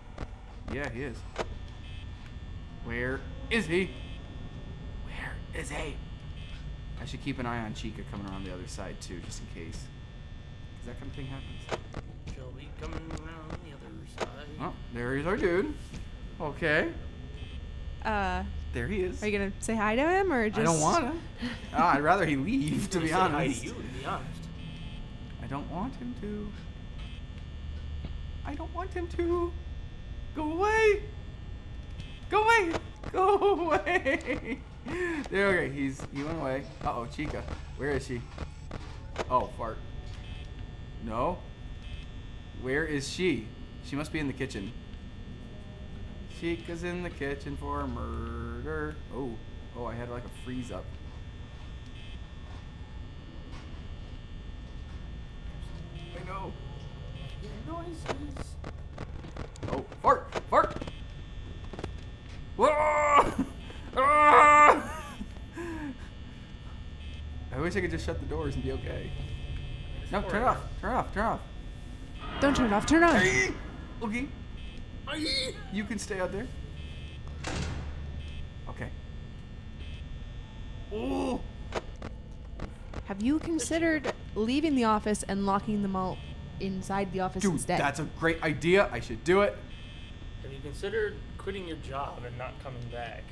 Yeah, he is. Where is he? Where is he? I should keep an eye on Chica coming around the other side too, just in case. Cause that kind of thing happens. She'll be coming around the other side. Oh, there is our dude. Okay. Uh. There he is. Are you gonna say hi to him or just? I don't want him. oh, I'd rather he leave. To be honest. Say hi to you, to be honest. I don't want him to. I don't want him to. Go away. Go away. Go away. There. Okay. He's he went away. Uh oh, Chica. Where is she? Oh, fart. No. Where is she? She must be in the kitchen. Chica's in the kitchen for murder. Oh, oh, I had like a freeze up. I know. Noises. Oh, fart, fart. Whoa! I wish I could just shut the doors and be okay. No, turn it off. Turn it off. Turn it off. Don't turn it off. Turn it off. Okay. You can stay out there. Okay. Oh. Have you considered leaving the office and locking them all inside the office Dude, instead? Dude, that's a great idea. I should do it. Have you considered quitting your job and not coming back?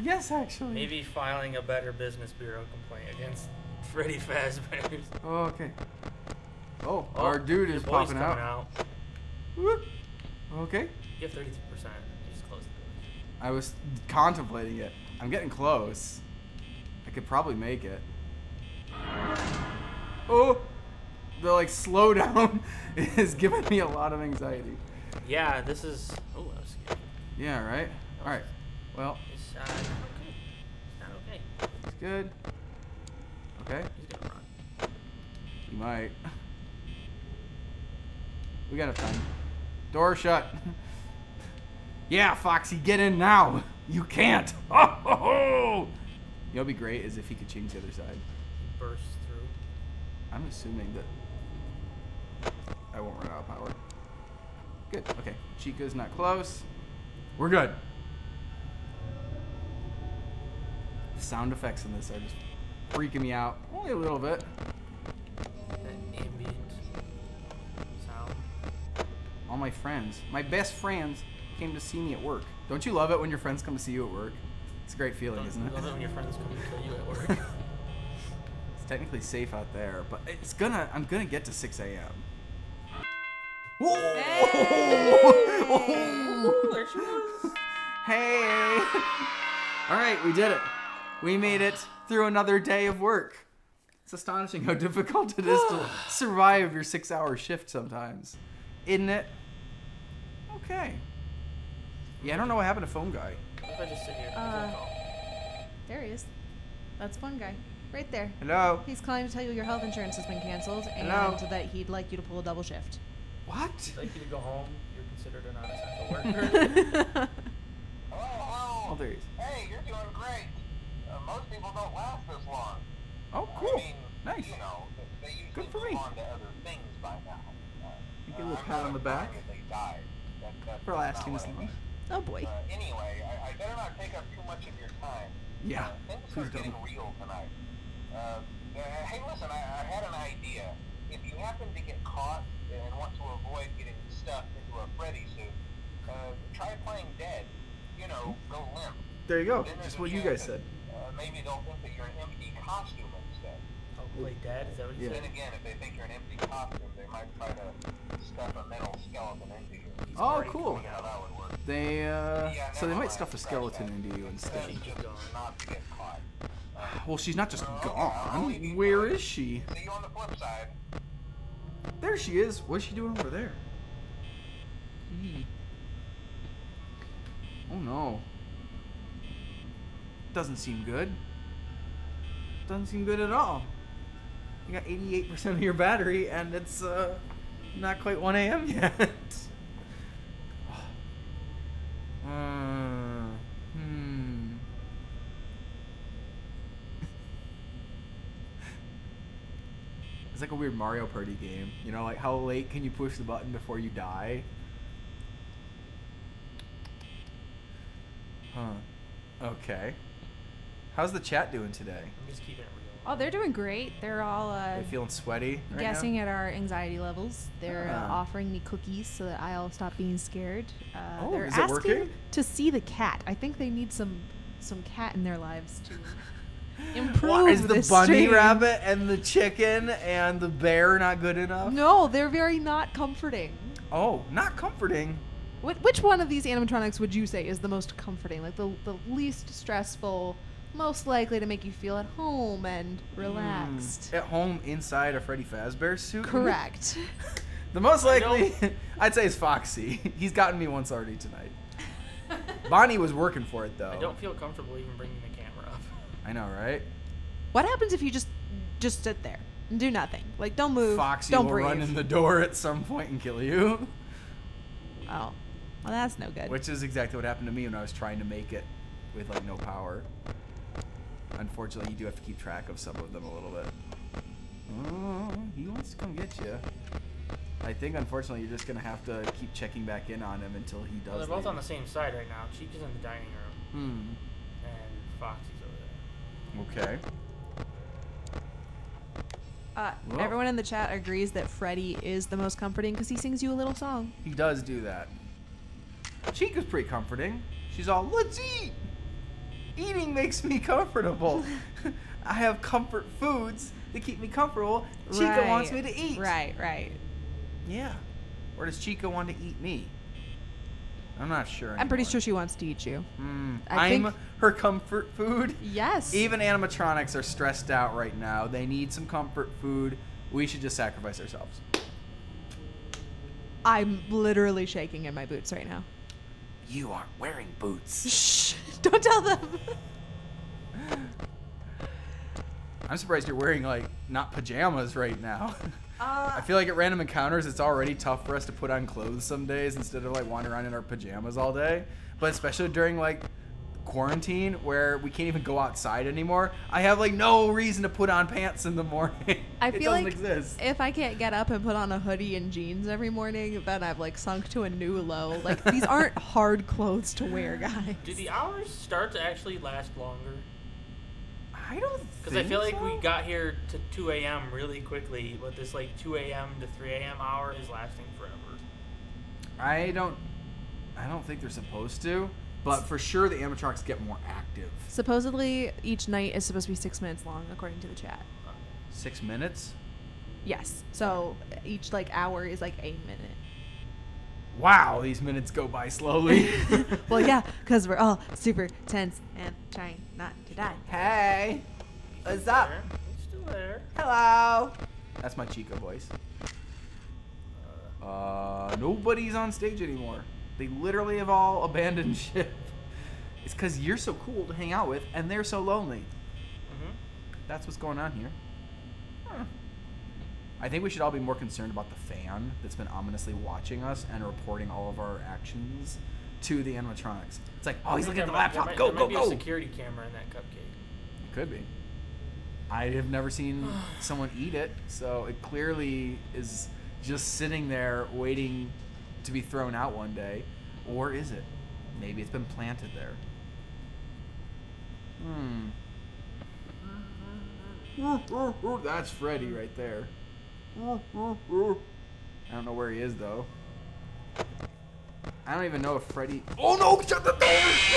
Yes, actually. Maybe filing a Better Business Bureau complaint against Freddy Fazbear's. Oh, okay. Oh, oh, our dude is popping out. out. Whoop. Okay. You have thirty-three percent. Just close the door. I was contemplating it. I'm getting close. I could probably make it. Oh, the like slow down is giving me a lot of anxiety. Yeah, this is. Oh, that was scary. Yeah. Right. All right. Well. It's uh, okay. It's not okay. It's good. Okay. He's gonna run. He might. We got to find door shut. Yeah, Foxy, get in now. You can't. Oh, ho, ho. You know, it'd be great is if he could change the other side. Burst through. I'm assuming that I won't run out of power. Good. Okay. Chica's not close. We're good. The sound effects in this are just freaking me out only a little bit. All my friends, my best friends, came to see me at work. Don't you love it when your friends come to see you at work? It's a great feeling, Don't isn't it? I love it when your friends come to kill you at work. It's technically safe out there, but it's gonna. I'm gonna get to six A M Whoa! Hey! Ooh, there she was. Hey! All right, we did it. We made it through another day of work. It's astonishing how difficult it is to survive your six-hour shift sometimes, isn't it? Okay. Yeah, I don't know what happened to Phone Guy. If I just sit here, uh, there he is. That's Phone Guy. Right there. Hello. He's calling to tell you your health insurance has been canceled and Hello. that he'd like you to pull a double shift. What? He'd like you to go home. You're considered a non-essential worker. Oh, oh. Oh, there he is. Hey, you're doing great. Uh, most people don't last this long. Oh, cool. I mean, nice. You know, they Good for me. On to other things by now. Uh, you get a little uh, pat on the back that, that, for lasting this long. Oh boy. Uh, anyway, I, I better not take up too much of your time. Yeah. Uh, things Please are getting real tonight. Uh, uh, hey, listen, I, I had an idea. If you happen to get caught and want to avoid getting stuffed into a Freddy suit, uh, try playing dead. You know, go limp. There you go. Just what you guys said. Uh, maybe they'll think that you're an empty costume instead. Oh, play dead? Is that what you yeah. said? Then again, if they think you're an empty costume, they might try to stuff a metal skeleton into you. He's oh, cool. How that would work. They, uh, yeah, so they might stuff a skeleton that. into you instead. Just not to get caught. Well, she's not just gone. Where is she? See you on the flip side. There she is. What's she doing over there? Mm. Oh no. Doesn't seem good. Doesn't seem good at all. You got eighty-eight percent of your battery, and it's uh, not quite one A M yet. uh, hmm. It's like a weird Mario Party game. You know, like how late can you push the button before you die? Huh. Okay. How's the chat doing today? I'm just keeping it real. Oh, they're doing great. They're all uh, they feeling sweaty right guessing now? At our anxiety levels. They're uh, uh, offering me cookies so that I'll stop being scared. Uh, oh, they're is asking it working? To see the cat. I think they need some some cat in their lives to improve. What, is the bunny stream. rabbit and the chicken and the bear not good enough? No, they're very not comforting. Oh, not comforting. What, which one of these animatronics would you say is the most comforting, like the, the least stressful, most likely to make you feel at home and relaxed? Mm, at home inside a Freddy Fazbear suit? Correct. The most likely, I'd say, is Foxy. He's gotten me once already tonight. Bonnie was working for it, though. I don't feel comfortable even bringing the camera up. I know, right? What happens if you just just sit there and do nothing? Like, don't move, Foxy don't breathe. Foxy will run in the door at some point and kill you. Oh. Well, that's no good. Which is exactly what happened to me when I was trying to make it with, like, no power. Unfortunately, you do have to keep track of some of them a little bit. Oh, he wants to come get you. I think, unfortunately, you're just going to have to keep checking back in on him until he does. Well, they're both later. on the same side right now. Chica's in the dining room. Hmm. And Foxy's over there. Okay. Uh, everyone in the chat agrees that Freddy is the most comforting because he sings you a little song. He does do that. Chica's pretty comforting. She's all, let's eat! Eating makes me comfortable. I have comfort foods that keep me comfortable. Chica right. wants me to eat. Right, right. Yeah. Or does Chica want to eat me? I'm not sure anymore. I'm pretty sure she wants to eat you. Mm. I I'm think... her comfort food. Yes. Even animatronics are stressed out right now. They need some comfort food. We should just sacrifice ourselves. I'm literally shaking in my boots right now. You aren't wearing boots. Shh! Don't tell them. I'm surprised you're wearing, like, not pajamas right now. Uh, I feel like at Random Encounters, it's already tough for us to put on clothes some days instead of, like, wandering around in our pajamas all day. But especially during, like, quarantine where we can't even go outside anymore, I have, like, no reason to put on pants in the morning. I feel like exist. if I can't get up and put on a hoodie and jeans every morning, then I've, like, sunk to a new low. Like, these aren't hard clothes to wear, guys. Do the hours start to actually last longer? I don't think Because I feel so. like we got here to two A M really quickly, but this, like, two A M to three A M hour is lasting forever. I don't... I don't think they're supposed to. But for sure, the animatronics get more active. Supposedly, each night is supposed to be six minutes long, according to the chat. Six minutes? Yes. So each, like, hour is like a minute. Wow, these minutes go by slowly. Well, yeah, because we're all super tense and trying not to die. Hey, what's up? It's still there. Hello. That's my Chica voice. Uh, nobody's on stage anymore. They literally have all abandoned ship. It's because you're so cool to hang out with, and they're so lonely. Mm-hmm. That's what's going on here. Huh. I think we should all be more concerned about the fan that's been ominously watching us and reporting all of our actions to the animatronics. It's like, oh, he's looking at the laptop. Might, go, there go, might be go. A security camera in that cupcake. It could be. I have never seen someone eat it, so it clearly is just sitting there waiting to be thrown out one day. Or is it? Maybe it's been planted there. Hmm. Ooh, ooh, ooh, that's Freddy right there. Ooh, ooh, ooh. I don't know where he is, though. I don't even know if Freddy... Oh, no! Shut the door!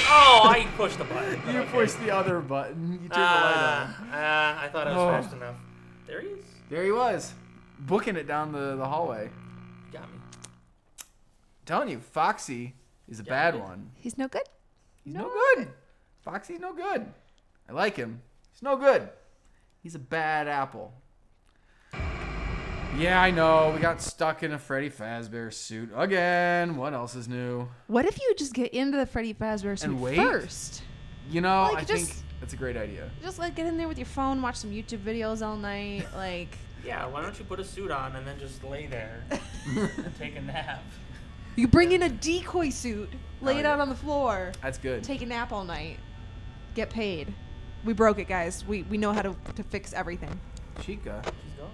Oh, I pushed the button. You okay. pushed the other button. You turned uh, the light on. Uh, I thought I was oh. fast enough. There he is. There he was. Booking it down the, the hallway. You got me. I'm telling you, Foxy is a got bad me. one. He's no good. He's no, no good. Foxy's no good. I like him. He's no good. He's a bad apple. Yeah, I know. We got stuck in a Freddy Fazbear suit again. What else is new? What if you just get into the Freddy Fazbear suit and wait? first? You know, like, I just, think that's a great idea. Just like get in there with your phone, watch some YouTube videos all night. Like, yeah, why don't you put a suit on and then just lay there and take a nap? You bring in a decoy suit, lay oh, it out yeah. on the floor. That's good. Take a nap all night. Get paid. We broke it, guys. We we know how to to fix everything. Chica, she's gone.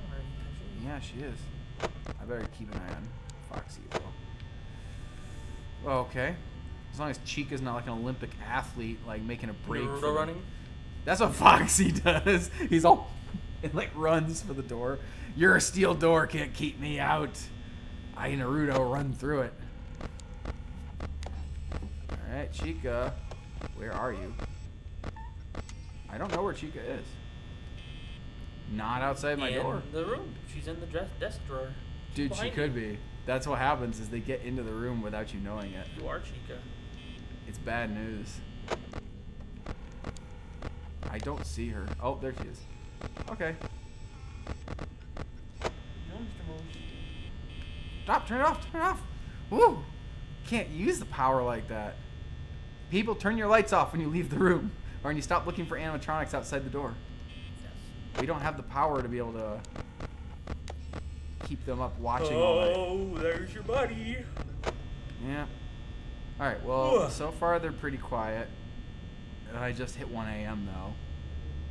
Yeah, she is. I better keep an eye on Foxy as well. Well, okay. As long as Chica's not like an Olympic athlete, like making a break. Rudo running? That's what Foxy does. He's all, it like runs for the door. You're a steel door, can't keep me out. I, Naruto, run through it. Alright, Chica. Where are you? I don't know where Chica is. Not outside my in door. In the room. She's in the dress desk drawer. She's Dude, she could you. be. That's what happens is they get into the room without you knowing it. You are Chica. It's bad news. I don't see her. Oh, there she is. Okay. No, Mister Morse. Stop, turn it off, turn it off. Woo! Can't use the power like that. People, turn your lights off when you leave the room. Or when you stop looking for animatronics outside the door. We don't have the power to be able to keep them up watching oh, all night. Oh, there's your buddy. Yeah. All right, well, Ugh. so far they're pretty quiet. I just hit one A M though.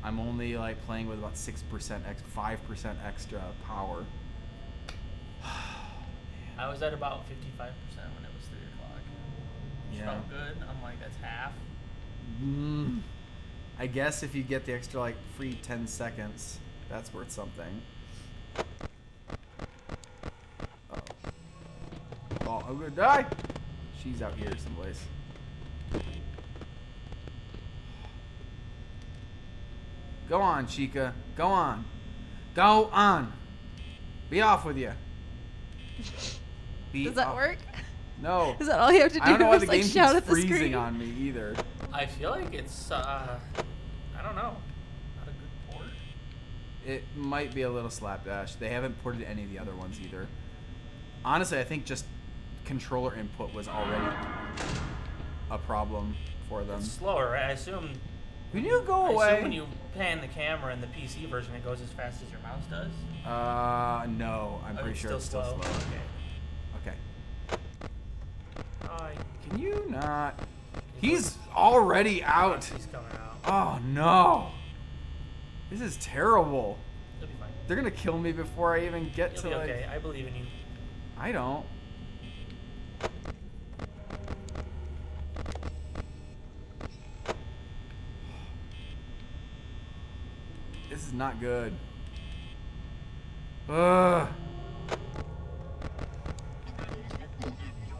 I'm only like playing with about six percent, five percent extra power. I was at about fifty-five percent when it was three o'clock. Yeah. Felt good. I'm like, that's half. Mm. I guess if you get the extra, like, free ten seconds, that's worth something. Uh-oh. Oh, I'm gonna die! She's out here someplace. Go on, Chica. Go on. Go on! Be off with you. Be Does that off. work? No. Is that all you have to do? I don't know why the game keeps freezing on me, either. I feel like it's, uh... I don't know. Not a good port. It might be a little slapdash. They haven't ported any of the other ones either. Honestly, I think just controller input was already a problem for them. It's slower, right? I assume... When you go I away... I assume when you pan the camera in the P C version, it goes as fast as your mouse does? Uh, no. I'm oh, pretty it's sure still it's still slow. slow. Okay. Okay. Uh, Can you not... He's already out. He's coming out. Oh, no. This is terrible. It'll be fine. They're going to kill me before I even get You'll to be like... okay. I believe in you. I don't. This is not good. Ugh.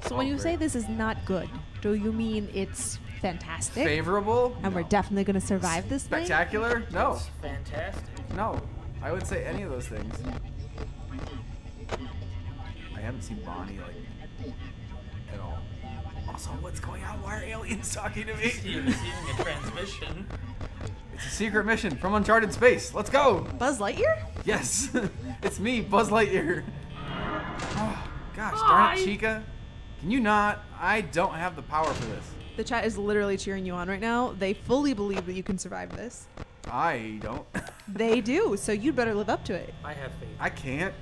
So when oh, you great. say this is not good, do you mean it's fantastic? Favorable? And no. we're definitely going to survive this thing? Spectacular? No. It's fantastic. No. I would say any of those things. I haven't seen Bonnie like Also, what's going on? Why are aliens talking to me? You're receiving a transmission. It's a secret mission from Uncharted Space. Let's go! Buzz Lightyear? Yes. It's me, Buzz Lightyear. Oh, gosh, Hi. Darn it, Chica. Can you not? I don't have the power for this. The chat is literally cheering you on right now. They fully believe that you can survive this. I don't. They do, so you'd better live up to it. I have faith. I can't.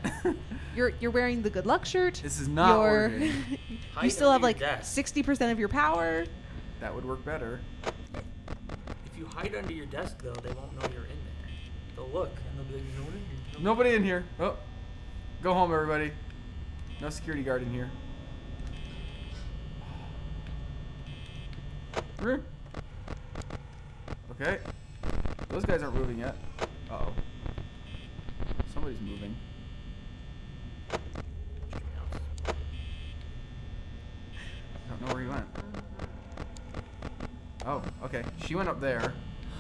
You're you're wearing the good luck shirt. This is not ordinary. You still have like sixty percent of your power. That would work better. If you hide under your desk, though, they won't know you're in there. They'll look, and they'll be like, nobody in here. Nobody in here. Oh, go home, everybody. No security guard in here. Okay. Those guys aren't moving yet. Uh-oh. Somebody's moving. I don't know where he went. Oh, okay. She went up there.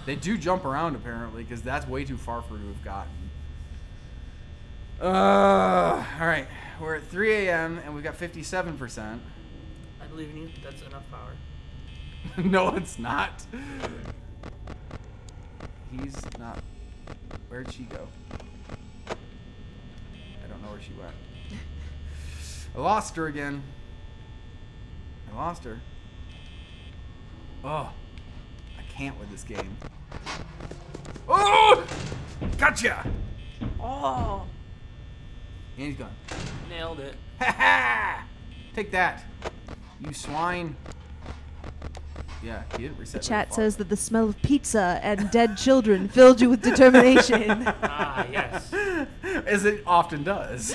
They do jump around, apparently, because that's way too far for her to have gotten. Uh, Alright. We're at three A M, and we've got fifty-seven percent. I believe in you. That's enough power. No, it's not. He's not. Where'd she go? I don't know where she went. I lost her again. I lost her. Oh, I can't with this game. Oh, gotcha! Oh, and he's gone. Nailed it. Ha ha! Take that, you swine. Yeah, he didn't reset. The chat says that the smell of pizza and dead children filled you with determination. Ah, yes. As it often does.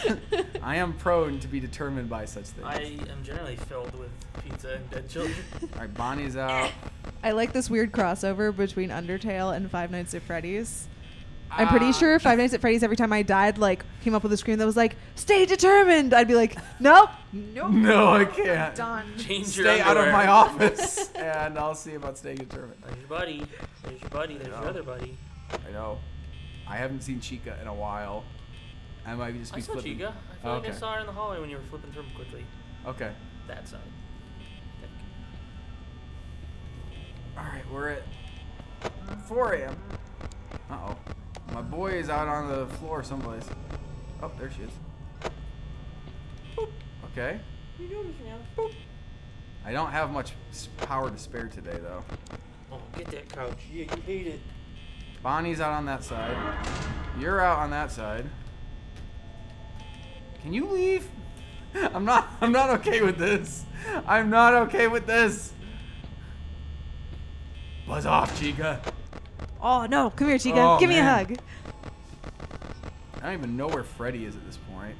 I am prone to be determined by such things. I am generally filled with pizza and dead children. All right, Bonnie's out. I like this weird crossover between Undertale and Five Nights at Freddy's. I'm pretty sure Five Nights at Freddy's, every time I died, like, came up with a scream that was like, stay determined. I'd be like, nope, nope. No, I can't. I'm done. Change stay your out of my office, and I'll see about staying determined. There's your buddy. There's your buddy. There's your other buddy. I know. I haven't seen Chica in a while. I might just be I saw flipping. Chica. I feel oh, like okay. I saw her in the hallway when you were flipping through them quickly. Okay. That side. All right, we're at four A M Uh-oh. My boy is out on the floor someplace. Oh, there she is. Boop. Okay. You doing now? Boop. I don't have much power to spare today, though. Oh, get that couch. Yeah, you hate it. Bonnie's out on that side. You're out on that side. Can you leave? I'm not. I'm not okay with this. I'm not okay with this. Buzz off, Chica. Oh, no. Come here, Chica. Oh, Give man. me a hug. I don't even know where Freddy is at this point.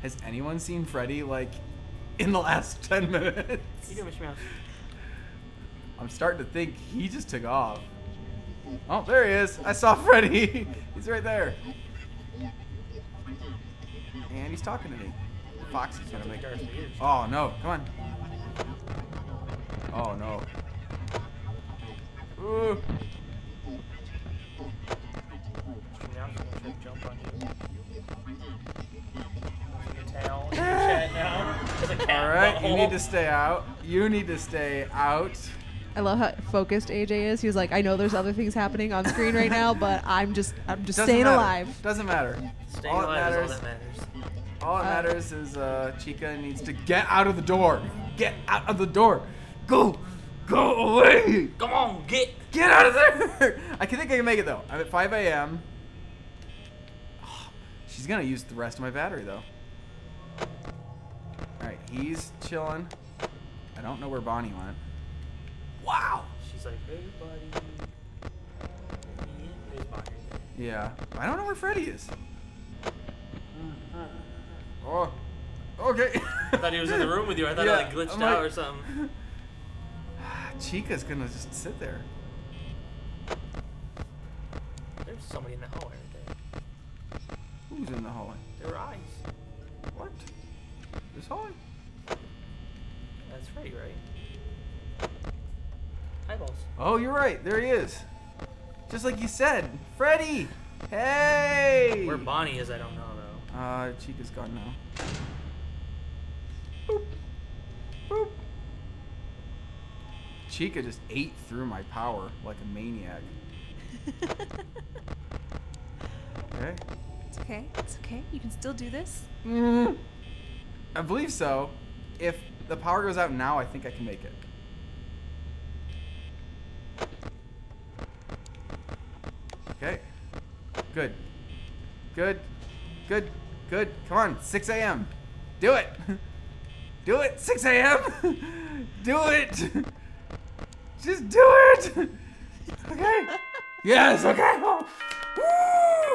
Has anyone seen Freddy, like, in the last ten minutes? You doing, Mister Mouse? I'm starting to think he just took off. Oh, there he is. I saw Freddy. He's right there. And he's talking to me. Foxy's going to make her. Oh, no. Come on. Oh, no. Ooh. All right, you need to stay out. You need to stay out. I love how focused A J is. He was like, I know there's other things happening on screen right now, but I'm just, I'm just Doesn't staying matter. alive. Doesn't matter. Staying all alive matters, is all that matters. All that uh, matters is uh, Chica needs to get out of the door. Get out of the door. Go. Go away! Come on, get get out of there! I can think I can make it though. I'm at five A M Oh, she's gonna use the rest of my battery though. All right, he's chilling. I don't know where Bonnie went. Wow! She's like, hey buddy. There's Bonnie. Yeah, I don't know where Freddy is. Oh, okay. I thought he was in the room with you. I thought yeah, I like glitched I'm out like, or something. Chica's gonna just sit there. There's somebody in the hallway right there. Who's in the hallway? There are eyes. What? This hallway? That's Freddy, right? Eyeballs. Oh, you're right. There he is. Just like you said. Freddy! Hey! Where Bonnie is, I don't know, though. Uh, Chica's gone now. Boop. Boop. Chica just ate through my power like a maniac. Okay. It's okay. It's okay. You can still do this. Mm-hmm. I believe so. If the power goes out now, I think I can make it. Okay. Good. Good. Good. Good. Come on. six A M Do it. Do it. six A M Do it. Just do it. Okay. Yes. Okay. Oh, woo.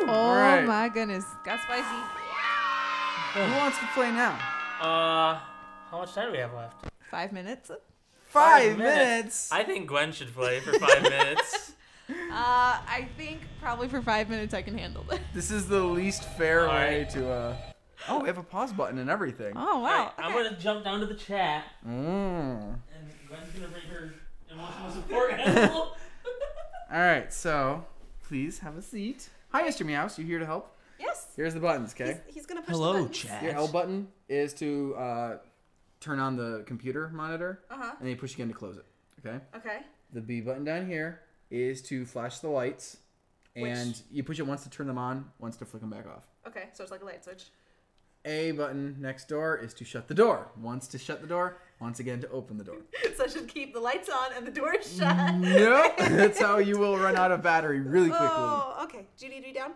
Oh right. My goodness. Got spicy. Yeah. Who wants to play now? Uh, how much time do we have left? Five minutes. Five, five minutes. minutes. I think Gwen should play for five minutes. Uh, I think probably for five minutes I can handle this. This is the least fair All way right. to, uh... Oh, we have a pause button and everything. Oh, wow. Right, okay. I'm going to jump down to the chat. Mm. And Gwen's going to bring her emotional support animal. All right, so please have a seat. Hi, Mister Meows. You here to help? Yes. Here's the buttons, okay? He's, he's going to push Hello, the buttons. Hello, chat. Your L button is to uh, turn on the computer monitor. Uh-huh. And then you push again to close it, okay? Okay. The B button down here is to flash the lights, and Which? you push it once to turn them on, once to flick them back off. Okay, so it's like a light switch. A button next door is to shut the door. Once to shut the door, once again to open the door. So I should keep the lights on and the door shut. Nope, that's how you will run out of battery really quickly. Oh, okay. Do you need to be down?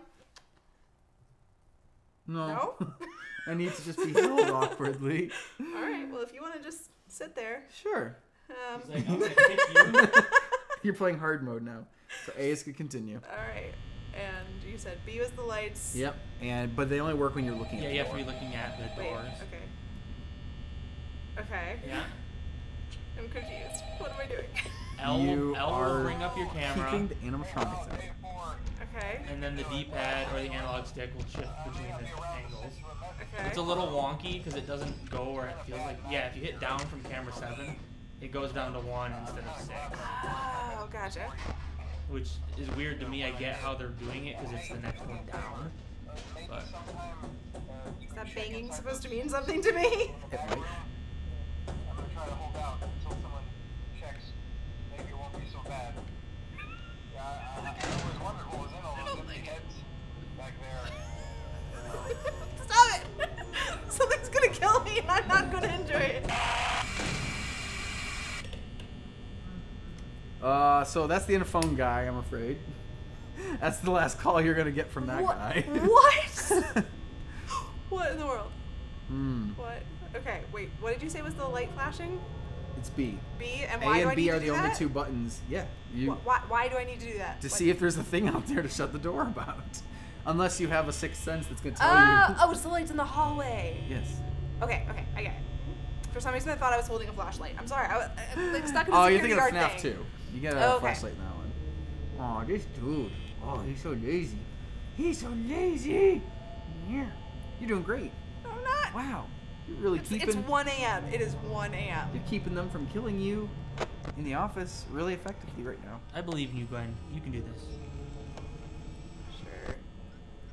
No. No? I need to just be held awkwardly. All right, well, if you want to just sit there. Sure. Um. He's like, I'm gonna kick you. You're playing hard mode now, so A is to continue. All right, and you said B was the lights. Yep, and but they only work when you're looking yeah, at. Yeah, you have to be looking at the Wait, doors. Okay. Okay. Yeah. I'm confused. What am I doing? L, you L are will bring up your camera. Keeping the animatronics out. Okay. And then the D-pad or the analog stick will shift between the angles. Okay. It's a little wonky because it doesn't go where it feels like. Yeah, if you hit down from camera seven. It goes down to one instead of six. Oh, gotcha. Which is weird to me. I get how they're doing it because it's the next one down. But is that banging supposed to mean something to me? It might. I'm gonna try to hold out until someone checks. Maybe it won't be so bad. Yeah, I always wondered what was in all those heads back there. Stop it! Something's gonna kill me, and I'm not gonna enjoy it. Uh, so that's the end of phone guy, I'm afraid. That's the last call you're gonna get from that what? guy. What? What in the world? Hmm. What? Okay, wait, what did you say was the light flashing? It's B. B, and why do I need to do that? A and B are the only two buttons. Yeah. You, why, why, why do I need to do that? To what? see if there's a thing out there to shut the door about. Unless you have a sixth sense that's gonna tell uh, you. Oh, it's the lights in the hallway. Yes. Okay, okay, I get it. For some reason I thought I was holding a flashlight. I'm sorry, I was I, like, stuck in a oh, security guard thing. Oh, you're thinking of F NAF too. You got a okay. flashlight in that one. Oh, this dude. Oh, he's so lazy. He's so lazy. Yeah. You're doing great. I'm not. Wow. You're really it's, keeping... It's one A M It is one A M You're keeping them from killing you in the office really effectively right now. I believe in you, Gwen. You can do this. Sure.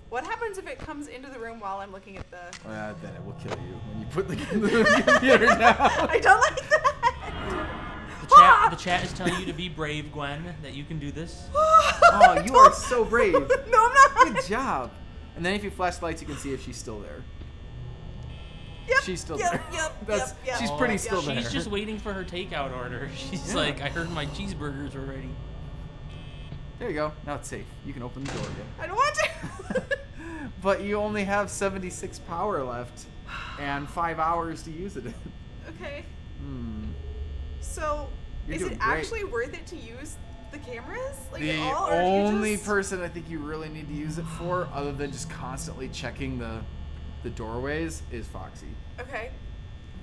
What happens if it comes into the room while I'm looking at the... Uh, then it will kill you when you put the computer down. I don't like that. The chat, the chat is telling you to be brave, Gwen, that you can do this. Oh, you are so brave. No, I'm not. Good job. And then if you flash the lights, you can see if she's still there. Yep, she's still yep, there. Yep, That's, yep, she's pretty yep, still yep. there. She's just waiting for her takeout order. She's yeah. like, I heard my cheeseburgers were ready. There you go. Now it's safe. You can open the door again. I don't want to. But you only have seventy-six power left and five hours to use it in. Okay. Hmm. So, You're is it great. actually worth it to use the cameras? Like the at all? Or only just... person I think you really need to use it for, other than just constantly checking the the doorways, is Foxy. Okay.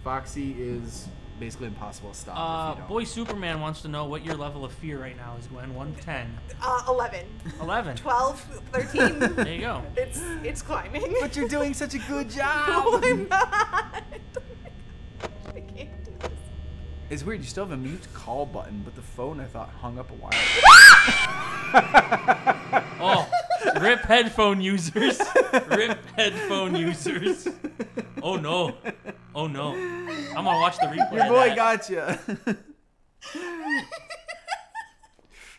Foxy is basically impossible to stop. Uh, if you don't. Boy Superman wants to know what your level of fear right now is, Gwen. one to ten. Uh, eleven. eleven. twelve, thirteen. There you go. It's it's climbing. But you're doing such a good job. No, I'm not. It's weird, you still have a mute call button, but the phone, I thought, hung up a while ago. Oh, rip headphone users. Rip headphone users. Oh, no. Oh, no. I'm going to watch the replay. Your boy got you.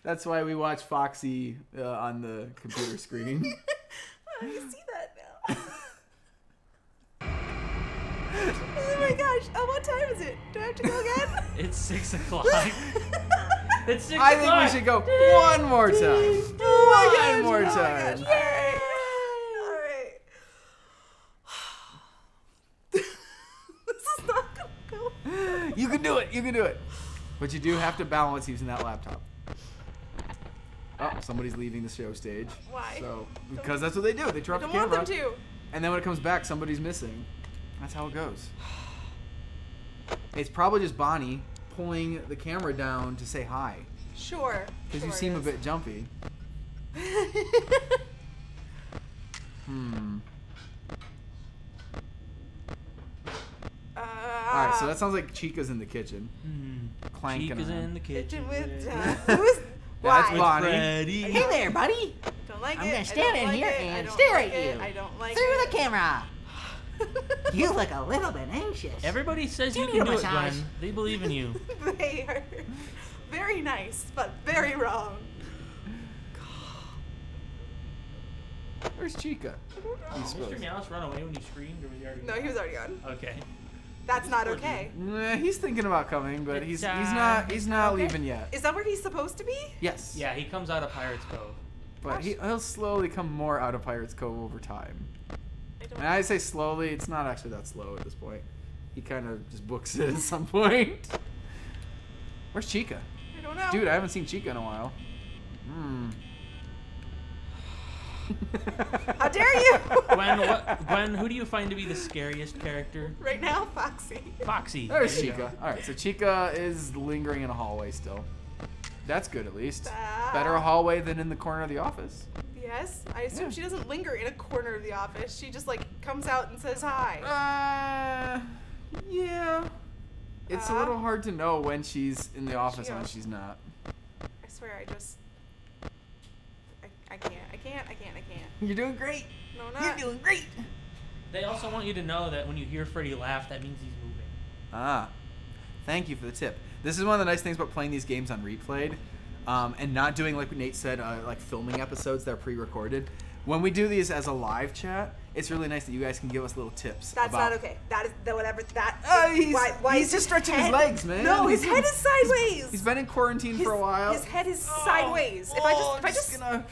That's why we watch Foxy uh, on the computer screen. Oh, you see that now. Oh my gosh. Oh, what time is it? Do I have to go again? It's six o'clock. It's six I o'clock. I think we should go one more time. Oh my gosh. One more time. Oh my gosh. Yay. You can do it. You can do it. But you do have to balance using that laptop. Oh, somebody's leaving the show stage. Why? So, because that's what they do. They drop the camera. I don't want them to. And then when it comes back, somebody's missing. That's how it goes. It's probably just Bonnie pulling the camera down to say hi. Sure. Because sure, you seem yes. a bit jumpy. Hmm. All right, so that sounds like Chica's in the kitchen. Mm. Clanking Chica's around. in the kitchen. With, uh, who's, That's Bonnie. Hey there, buddy. Don't like I'm it. gonna stand in like here it. and stare like at it. you I don't like through it. the camera. You look a little bit anxious. Everybody says Give you can do it, Gwen. They believe in you. They are very nice, but very wrong. God. Where's Chica? Oh, Mister Meowth run away when you screamed, or was he already? No, gone? he was already gone. Okay. That's not okay. Nah, he's thinking about coming, but he's he's not he's not okay. leaving yet. Is that where he's supposed to be? Yes. Yeah, he comes out of Pirates Cove. But he, he'll slowly come more out of Pirates Cove over time. I don't and I say slowly, it's not actually that slow at this point. He kind of just books it at some point. Where's Chica? I don't know. Dude, I haven't seen Chica in a while. Hmm. How dare you? Gwen, what, Gwen, who do you find to be the scariest character? Right now, Foxy. Foxy. There's there Chica. All right, so Chica is lingering in a hallway still. That's good, at least. Uh, Better a hallway than in the corner of the office. Yes, I assume yeah. she doesn't linger in a corner of the office. She just, like, comes out and says hi. Uh, yeah. It's uh, a little hard to know when she's in the office and when she's not. I swear, I just... I can't, I can't, I can't, I can't. You're doing great. No, I'm not. You're doing great. They also want you to know that when you hear Freddy laugh, that means he's moving. Ah. Thank you for the tip. This is one of the nice things about playing these games on Replayed um, and not doing, like Nate said, uh, like filming episodes that are pre-recorded. When we do these as a live chat, it's really nice that you guys can give us little tips. That's about not okay. That is the whatever that. Oh, he's, why, why he's just stretching head, his legs, man. No, his he's, head is sideways. He's been in quarantine his, for a while. His head is oh, sideways. If oh, I just, if I'm I just, just gonna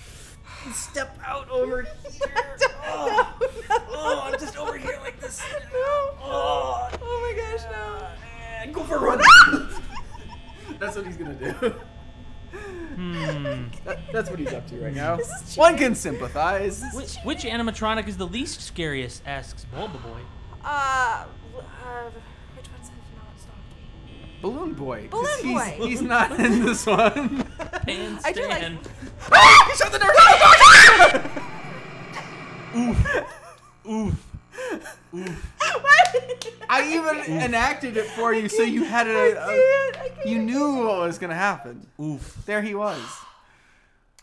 step out over here. Oh, no, no, oh, I'm just over here like this. No. Oh, oh my gosh, no. And go for a run. That's what he's gonna do. Hmm. That, that's what he's up to right now. One can sympathize. Which, which animatronic is the least scariest? Asks Bulba Boy. Uh, uh which one's not stopped? Balloon Boy. Balloon he's, Boy. He's not in this one. Pan I do like. Ah! He shut the door. Oof. Oof. Oof. What? I even Oof. enacted it for you, so you had a, a, I can't. I can't. you knew what was gonna happen. Oof! There he was.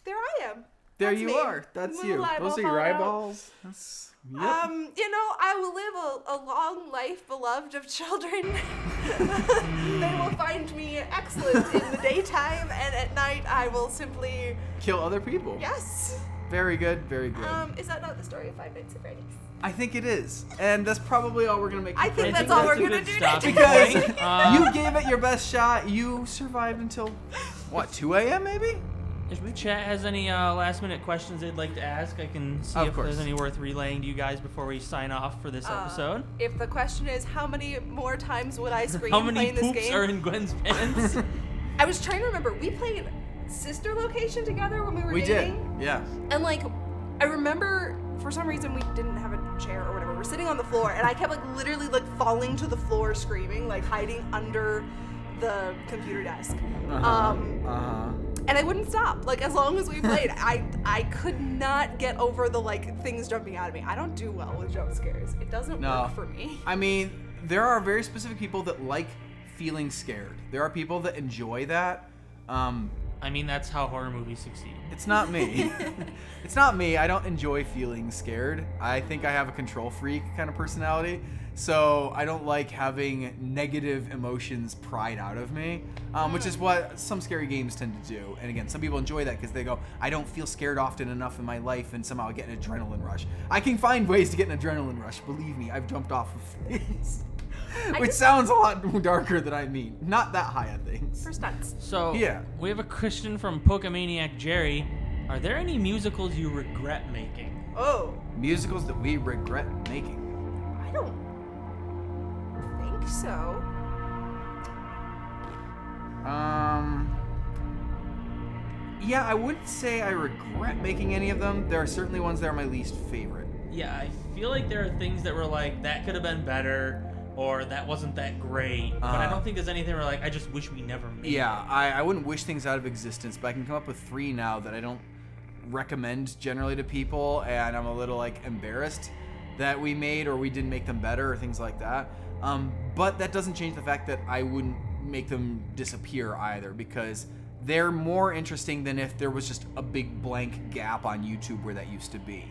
There I am. There That's you me. are. That's Little you. Those are your eyeballs. That's, yep. Um, you know, I will live a, a long life, beloved of children. They will find me excellent in the daytime, and at night I will simply kill other people. Yes. Very good. Very good. Um, is that not the story of Five Nights at Freddy's? I think it is, and that's probably all we're gonna make. I think I that's think all that's we're gonna do today. Because uh, you gave it your best shot. You survived until what, two A M maybe? If the chat has any uh, last-minute questions they'd like to ask, I can see of if course. there's any worth relaying to you guys before we sign off for this uh, episode. If the question is how many more times would I scream playing this game? How many poops are in Gwen's pants? I was trying to remember. We played Sister Location together when we were we dating. We did, yeah. And like, I remember. For some reason, we didn't have a chair or whatever. We're sitting on the floor, and I kept like literally like falling to the floor, screaming, like hiding under the computer desk. Uh-huh. Um, uh-huh. And I wouldn't stop. Like as long as we played, I I could not get over the like things jumping out of me. I don't do well with jump scares. It doesn't no. work for me. I mean, there are very specific people that like feeling scared. There are people that enjoy that. Um, I mean, that's how horror movies succeed. It's not me. It's not me. I don't enjoy feeling scared. I think I have a control freak kind of personality. So I don't like having negative emotions pried out of me, um, which is what some scary games tend to do. And again, some people enjoy that because they go, I don't feel scared often enough in my life, and somehow I get an adrenaline rush. I can find ways to get an adrenaline rush. Believe me, I've jumped off of things. Which just, sounds a lot darker than I mean. Not that high of things. For stunts. So yeah. We have a question from Pokemaniac Jerry. Are there any musicals you regret making? Oh. Musicals that we regret making? I don't think so. Um. Yeah, I wouldn't say I regret making any of them. There are certainly ones that are my least favorite. Yeah, I feel like there are things that were like, that could have been better. Or that wasn't that great, but uh, I don't think there's anything where like I just wish we never made. Yeah, I, I wouldn't wish things out of existence, but I can come up with three now that I don't recommend generally to people, and I'm a little like embarrassed that we made or we didn't make them better or things like that. Um, but that doesn't change the fact that I wouldn't make them disappear either, because they're more interesting than if there was just a big blank gap on YouTube where that used to be.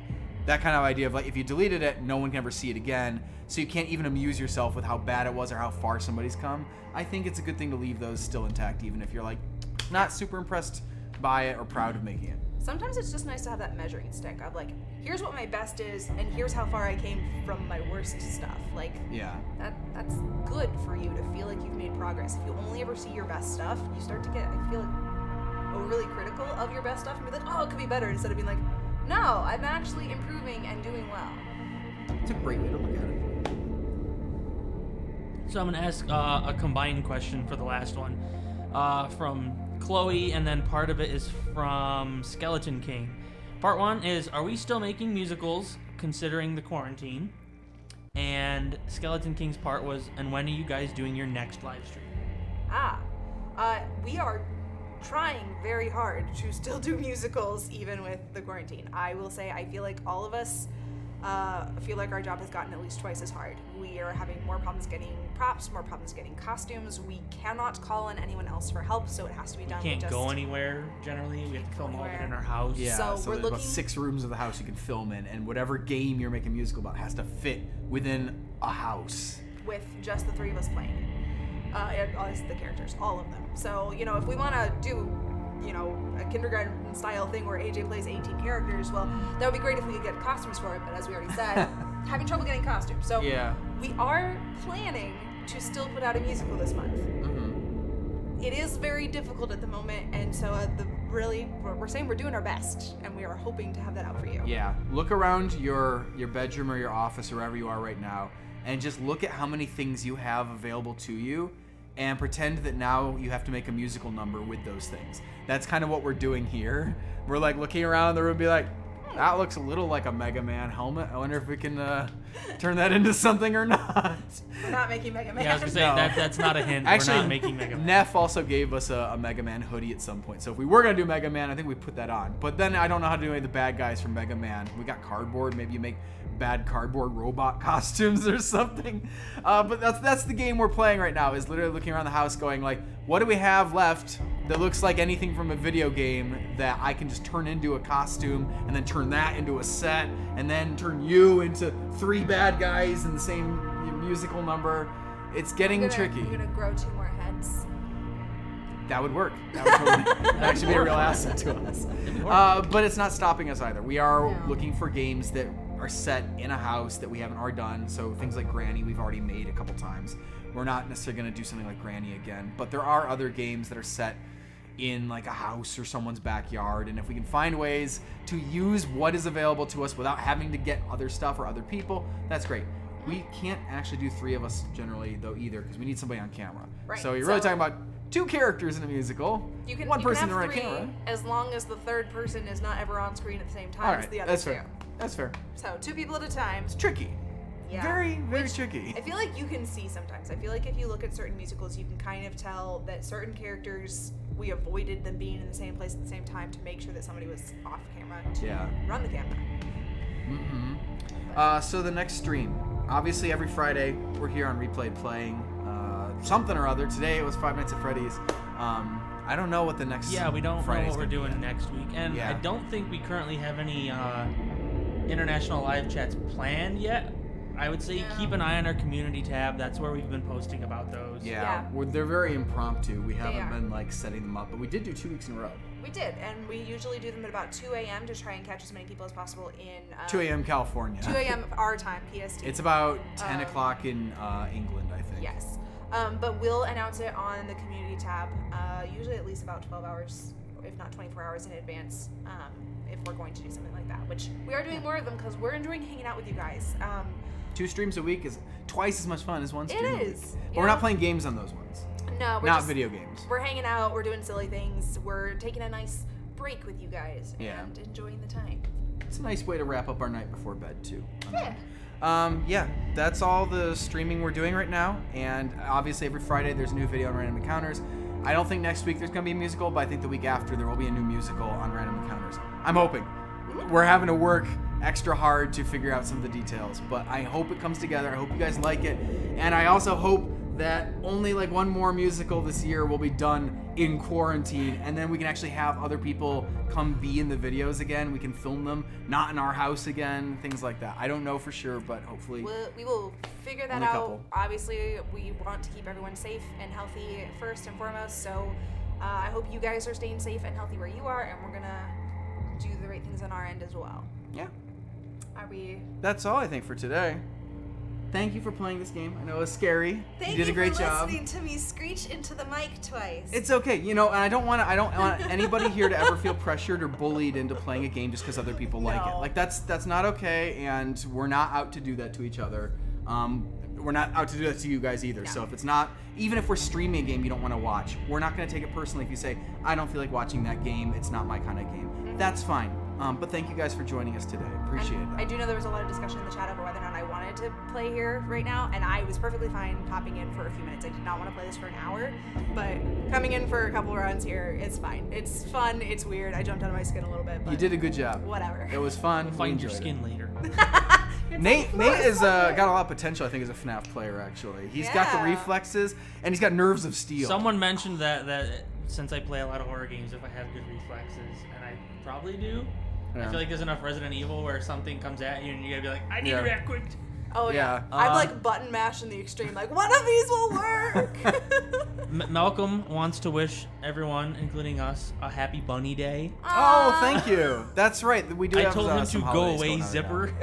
That kind of idea of like, if you deleted it, no one can ever see it again, so you can't even amuse yourself with how bad it was or how far somebody's come. I think it's a good thing to leave those still intact, even if you're like not super impressed by it or proud of making it. Sometimes it's just nice to have that measuring stick of like, here's what my best is, and here's how far I came from my worst stuff. Like, yeah, that that's good for you to feel like you've made progress. If you only ever see your best stuff, you start to get, I feel like, overly critical of your best stuff and be like, oh, it could be better, instead of being like, no, I'm actually improving and doing well. It's a great way to look at it. So I'm going to ask uh, a combined question for the last one uh, from Chloe, and then part of it is from Skeleton King. Part one is, are we still making musicals considering the quarantine? And Skeleton King's part was, and when are you guys doing your next live stream? Ah, uh, we are trying very hard to still do musicals even with the quarantine. I will say I feel like all of us uh, feel like our job has gotten at least twice as hard. We are having more problems getting props, more problems getting costumes. We cannot call on anyone else for help, so it has to be done. We can't just go anywhere generally. We have to film all of it in our house. Yeah, so, so we're there's looking... about six rooms of the house you can film in, and whatever game you're making a musical about has to fit within a house. With just the three of us playing it. Uh, and all the characters, all of them. So, you know, if we want to do, you know, a kindergarten style thing where A J plays eighteen characters, well, that would be great if we could get costumes for it, but as we already said, having trouble getting costumes. So yeah. We are planning to still put out a musical this month. Mm-hmm. It is very difficult at the moment, and so uh, the really, we're saying we're doing our best, and we are hoping to have that out for you. Yeah, look around your, your bedroom or your office or wherever you are right now, and just look at how many things you have available to you and pretend that now you have to make a musical number with those things. That's kind of what we're doing here. We're like looking around the room and be like, that looks a little like a Mega Man helmet. I wonder if we can uh, turn that into something or not. We're not making Mega Man. Yeah, I was going to say, no. that, that's not a hint. Actually, we're not making Mega Man. Nef also gave us a, a Mega Man hoodie at some point. So if we were going to do Mega Man, I think we put that on. But then I don't know how to do any of the bad guys from Mega Man. We got cardboard. Maybe you make bad cardboard robot costumes or something. Uh, but that's, that's the game we're playing right now, is literally looking around the house going like, what do we have left that looks like anything from a video game that I can just turn into a costume, and then turn that into a set, and then turn you into three bad guys in the same musical number. It's getting gonna, tricky. You're gonna grow two more heads. That would work. That would totally, that'd actually be a real asset to us. Uh, but it's not stopping us either. We are no. looking for games that are set in a house that we haven't already done. So things like Granny we've already made a couple times. We're not necessarily gonna do something like Granny again, but there are other games that are set in like a house or someone's backyard, and if we can find ways to use what is available to us without having to get other stuff or other people, that's great. We can't actually do three of us generally though either, because we need somebody on camera. Right. So you're so really talking about two characters in a musical, you can, one you person can have in the right camera. As long as the third person is not ever on screen at the same time All right. as the other that's two. Fair. That's fair. So two people at a time. It's tricky. Yeah. Very, very Which, tricky. I feel like you can see sometimes. I feel like if you look at certain musicals, you can kind of tell that certain characters, we avoided them being in the same place at the same time to make sure that somebody was off camera to yeah. run the camera. Mm-hmm. Uh, so the next stream. Obviously, every Friday, we're here on Replayed playing uh, something or other. Today, it was Five Nights at Freddy's. Um, I don't know what the next yeah we don't Friday's know what we're doing next week, and yeah. I don't think we currently have any uh, international live chats planned yet. I would say yeah. keep an eye on our community tab. That's where we've been posting about those. Yeah, yeah. We're, they're very impromptu. We haven't been like setting them up, but we did do two weeks in a row. We did, and we usually do them at about two A M to try and catch as many people as possible in um, two A M California. two A M our time, P S T. It's about ten um, o'clock in uh, England, I think. Yes, um, but we'll announce it on the community tab, uh, usually at least about twelve hours, if not twenty-four hours in advance. Um, if we're going to do something like that, which we are doing more of them because we're enjoying hanging out with you guys. Um, Two streams a week is twice as much fun as one stream. It is. But we're not playing games on those ones. No, we're not just, video games. We're hanging out. We're doing silly things. We're taking a nice break with you guys and yeah. enjoying the time. It's a nice way to wrap up our night before bed too. Yeah. Um, yeah, that's all the streaming we're doing right now. And obviously every Friday there's a new video on Random Encounters. I don't think next week there's gonna be a musical, but I think the week after there will be a new musical on Random Encounters. I'm hoping. We're having to work extra hard to figure out some of the details, but I hope it comes together. I hope you guys like it, and I also hope that only like one more musical this year will be done in quarantine, and then we can actually have other people come be in the videos again. We can film them, not in our house again, things like that. I don't know for sure, but hopefully we'll, we will figure that out. Obviously, we want to keep everyone safe and healthy first and foremost, so uh, I hope you guys are staying safe and healthy where you are, and we're gonna do the right things on our end as well. Yeah. Are we... That's all I think for today. Thank you for playing this game. I know it was scary. Thank you did you a great for job. Listening to me screech into the mic twice. It's okay, you know. And I don't want I don't want anybody here to ever feel pressured or bullied into playing a game just because other people no. like it. Like that's that's not okay, and we're not out to do that to each other. Um, we're not out to do that to you guys either. No. So if it's not, even if we're streaming a game you don't want to watch, we're not going to take it personally if you say I don't feel like watching that game. It's not my kind of game. Mm-hmm. That's fine. Um, but thank you guys for joining us today. Appreciate it. I do know there was a lot of discussion in the chat over whether or not I wanted to play here right now, and I was perfectly fine popping in for a few minutes. I did not want to play this for an hour, but coming in for a couple rounds here, it's fine. It's fun. It's weird. I jumped out of my skin a little bit. But you did a good job. Whatever. It was fun. We'll find your skin later. Nate, Nate is uh, got a lot of potential. I think as a F NAF player, actually, he's yeah. got the reflexes and he's got nerves of steel. Someone mentioned that that since I play a lot of horror games, if I have good reflexes, and I probably do. Yeah. I feel like there's enough Resident Evil where something comes at you and you gotta be like, I need yeah. to react quick. Oh yeah, yeah. I'm um, like button mash in the extreme, like one of these will work. M Malcolm wants to wish everyone, including us, a happy bunny day. Oh, thank you. That's right. We do. I have told him to go away, Zipper.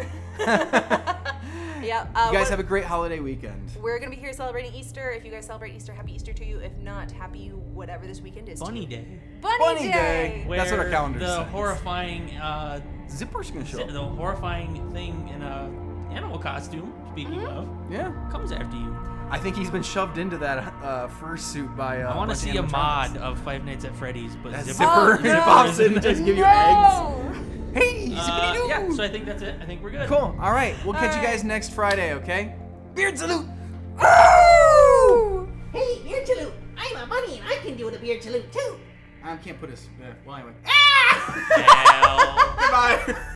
Yeah. Uh, you guys have a great holiday weekend. We're gonna be here celebrating Easter. If you guys celebrate Easter, happy Easter to you. If not, happy whatever this weekend is. Bunny to you. Day. Bunny, Bunny Day. Day. That's what our calendar says. The horrifying uh, zipper's gonna show. The horrifying thing in a animal costume. Speaking mm-hmm. of, yeah, comes after you. I think he's been shoved into that uh, fursuit by. Uh, I want to see a mod of Five Nights at Freddy's, but that zipper, oh, zipper no. pops in and just give you no. eggs. Hey, uh, yeah, so I think that's it. I think we're good. Cool. All right. We'll catch you guys next Friday, okay? Beard salute. Oh! Hey, beard salute. I'm a bunny and I can do the beard salute too. I can't put his. Yeah, well, anyway. Ah! Goodbye.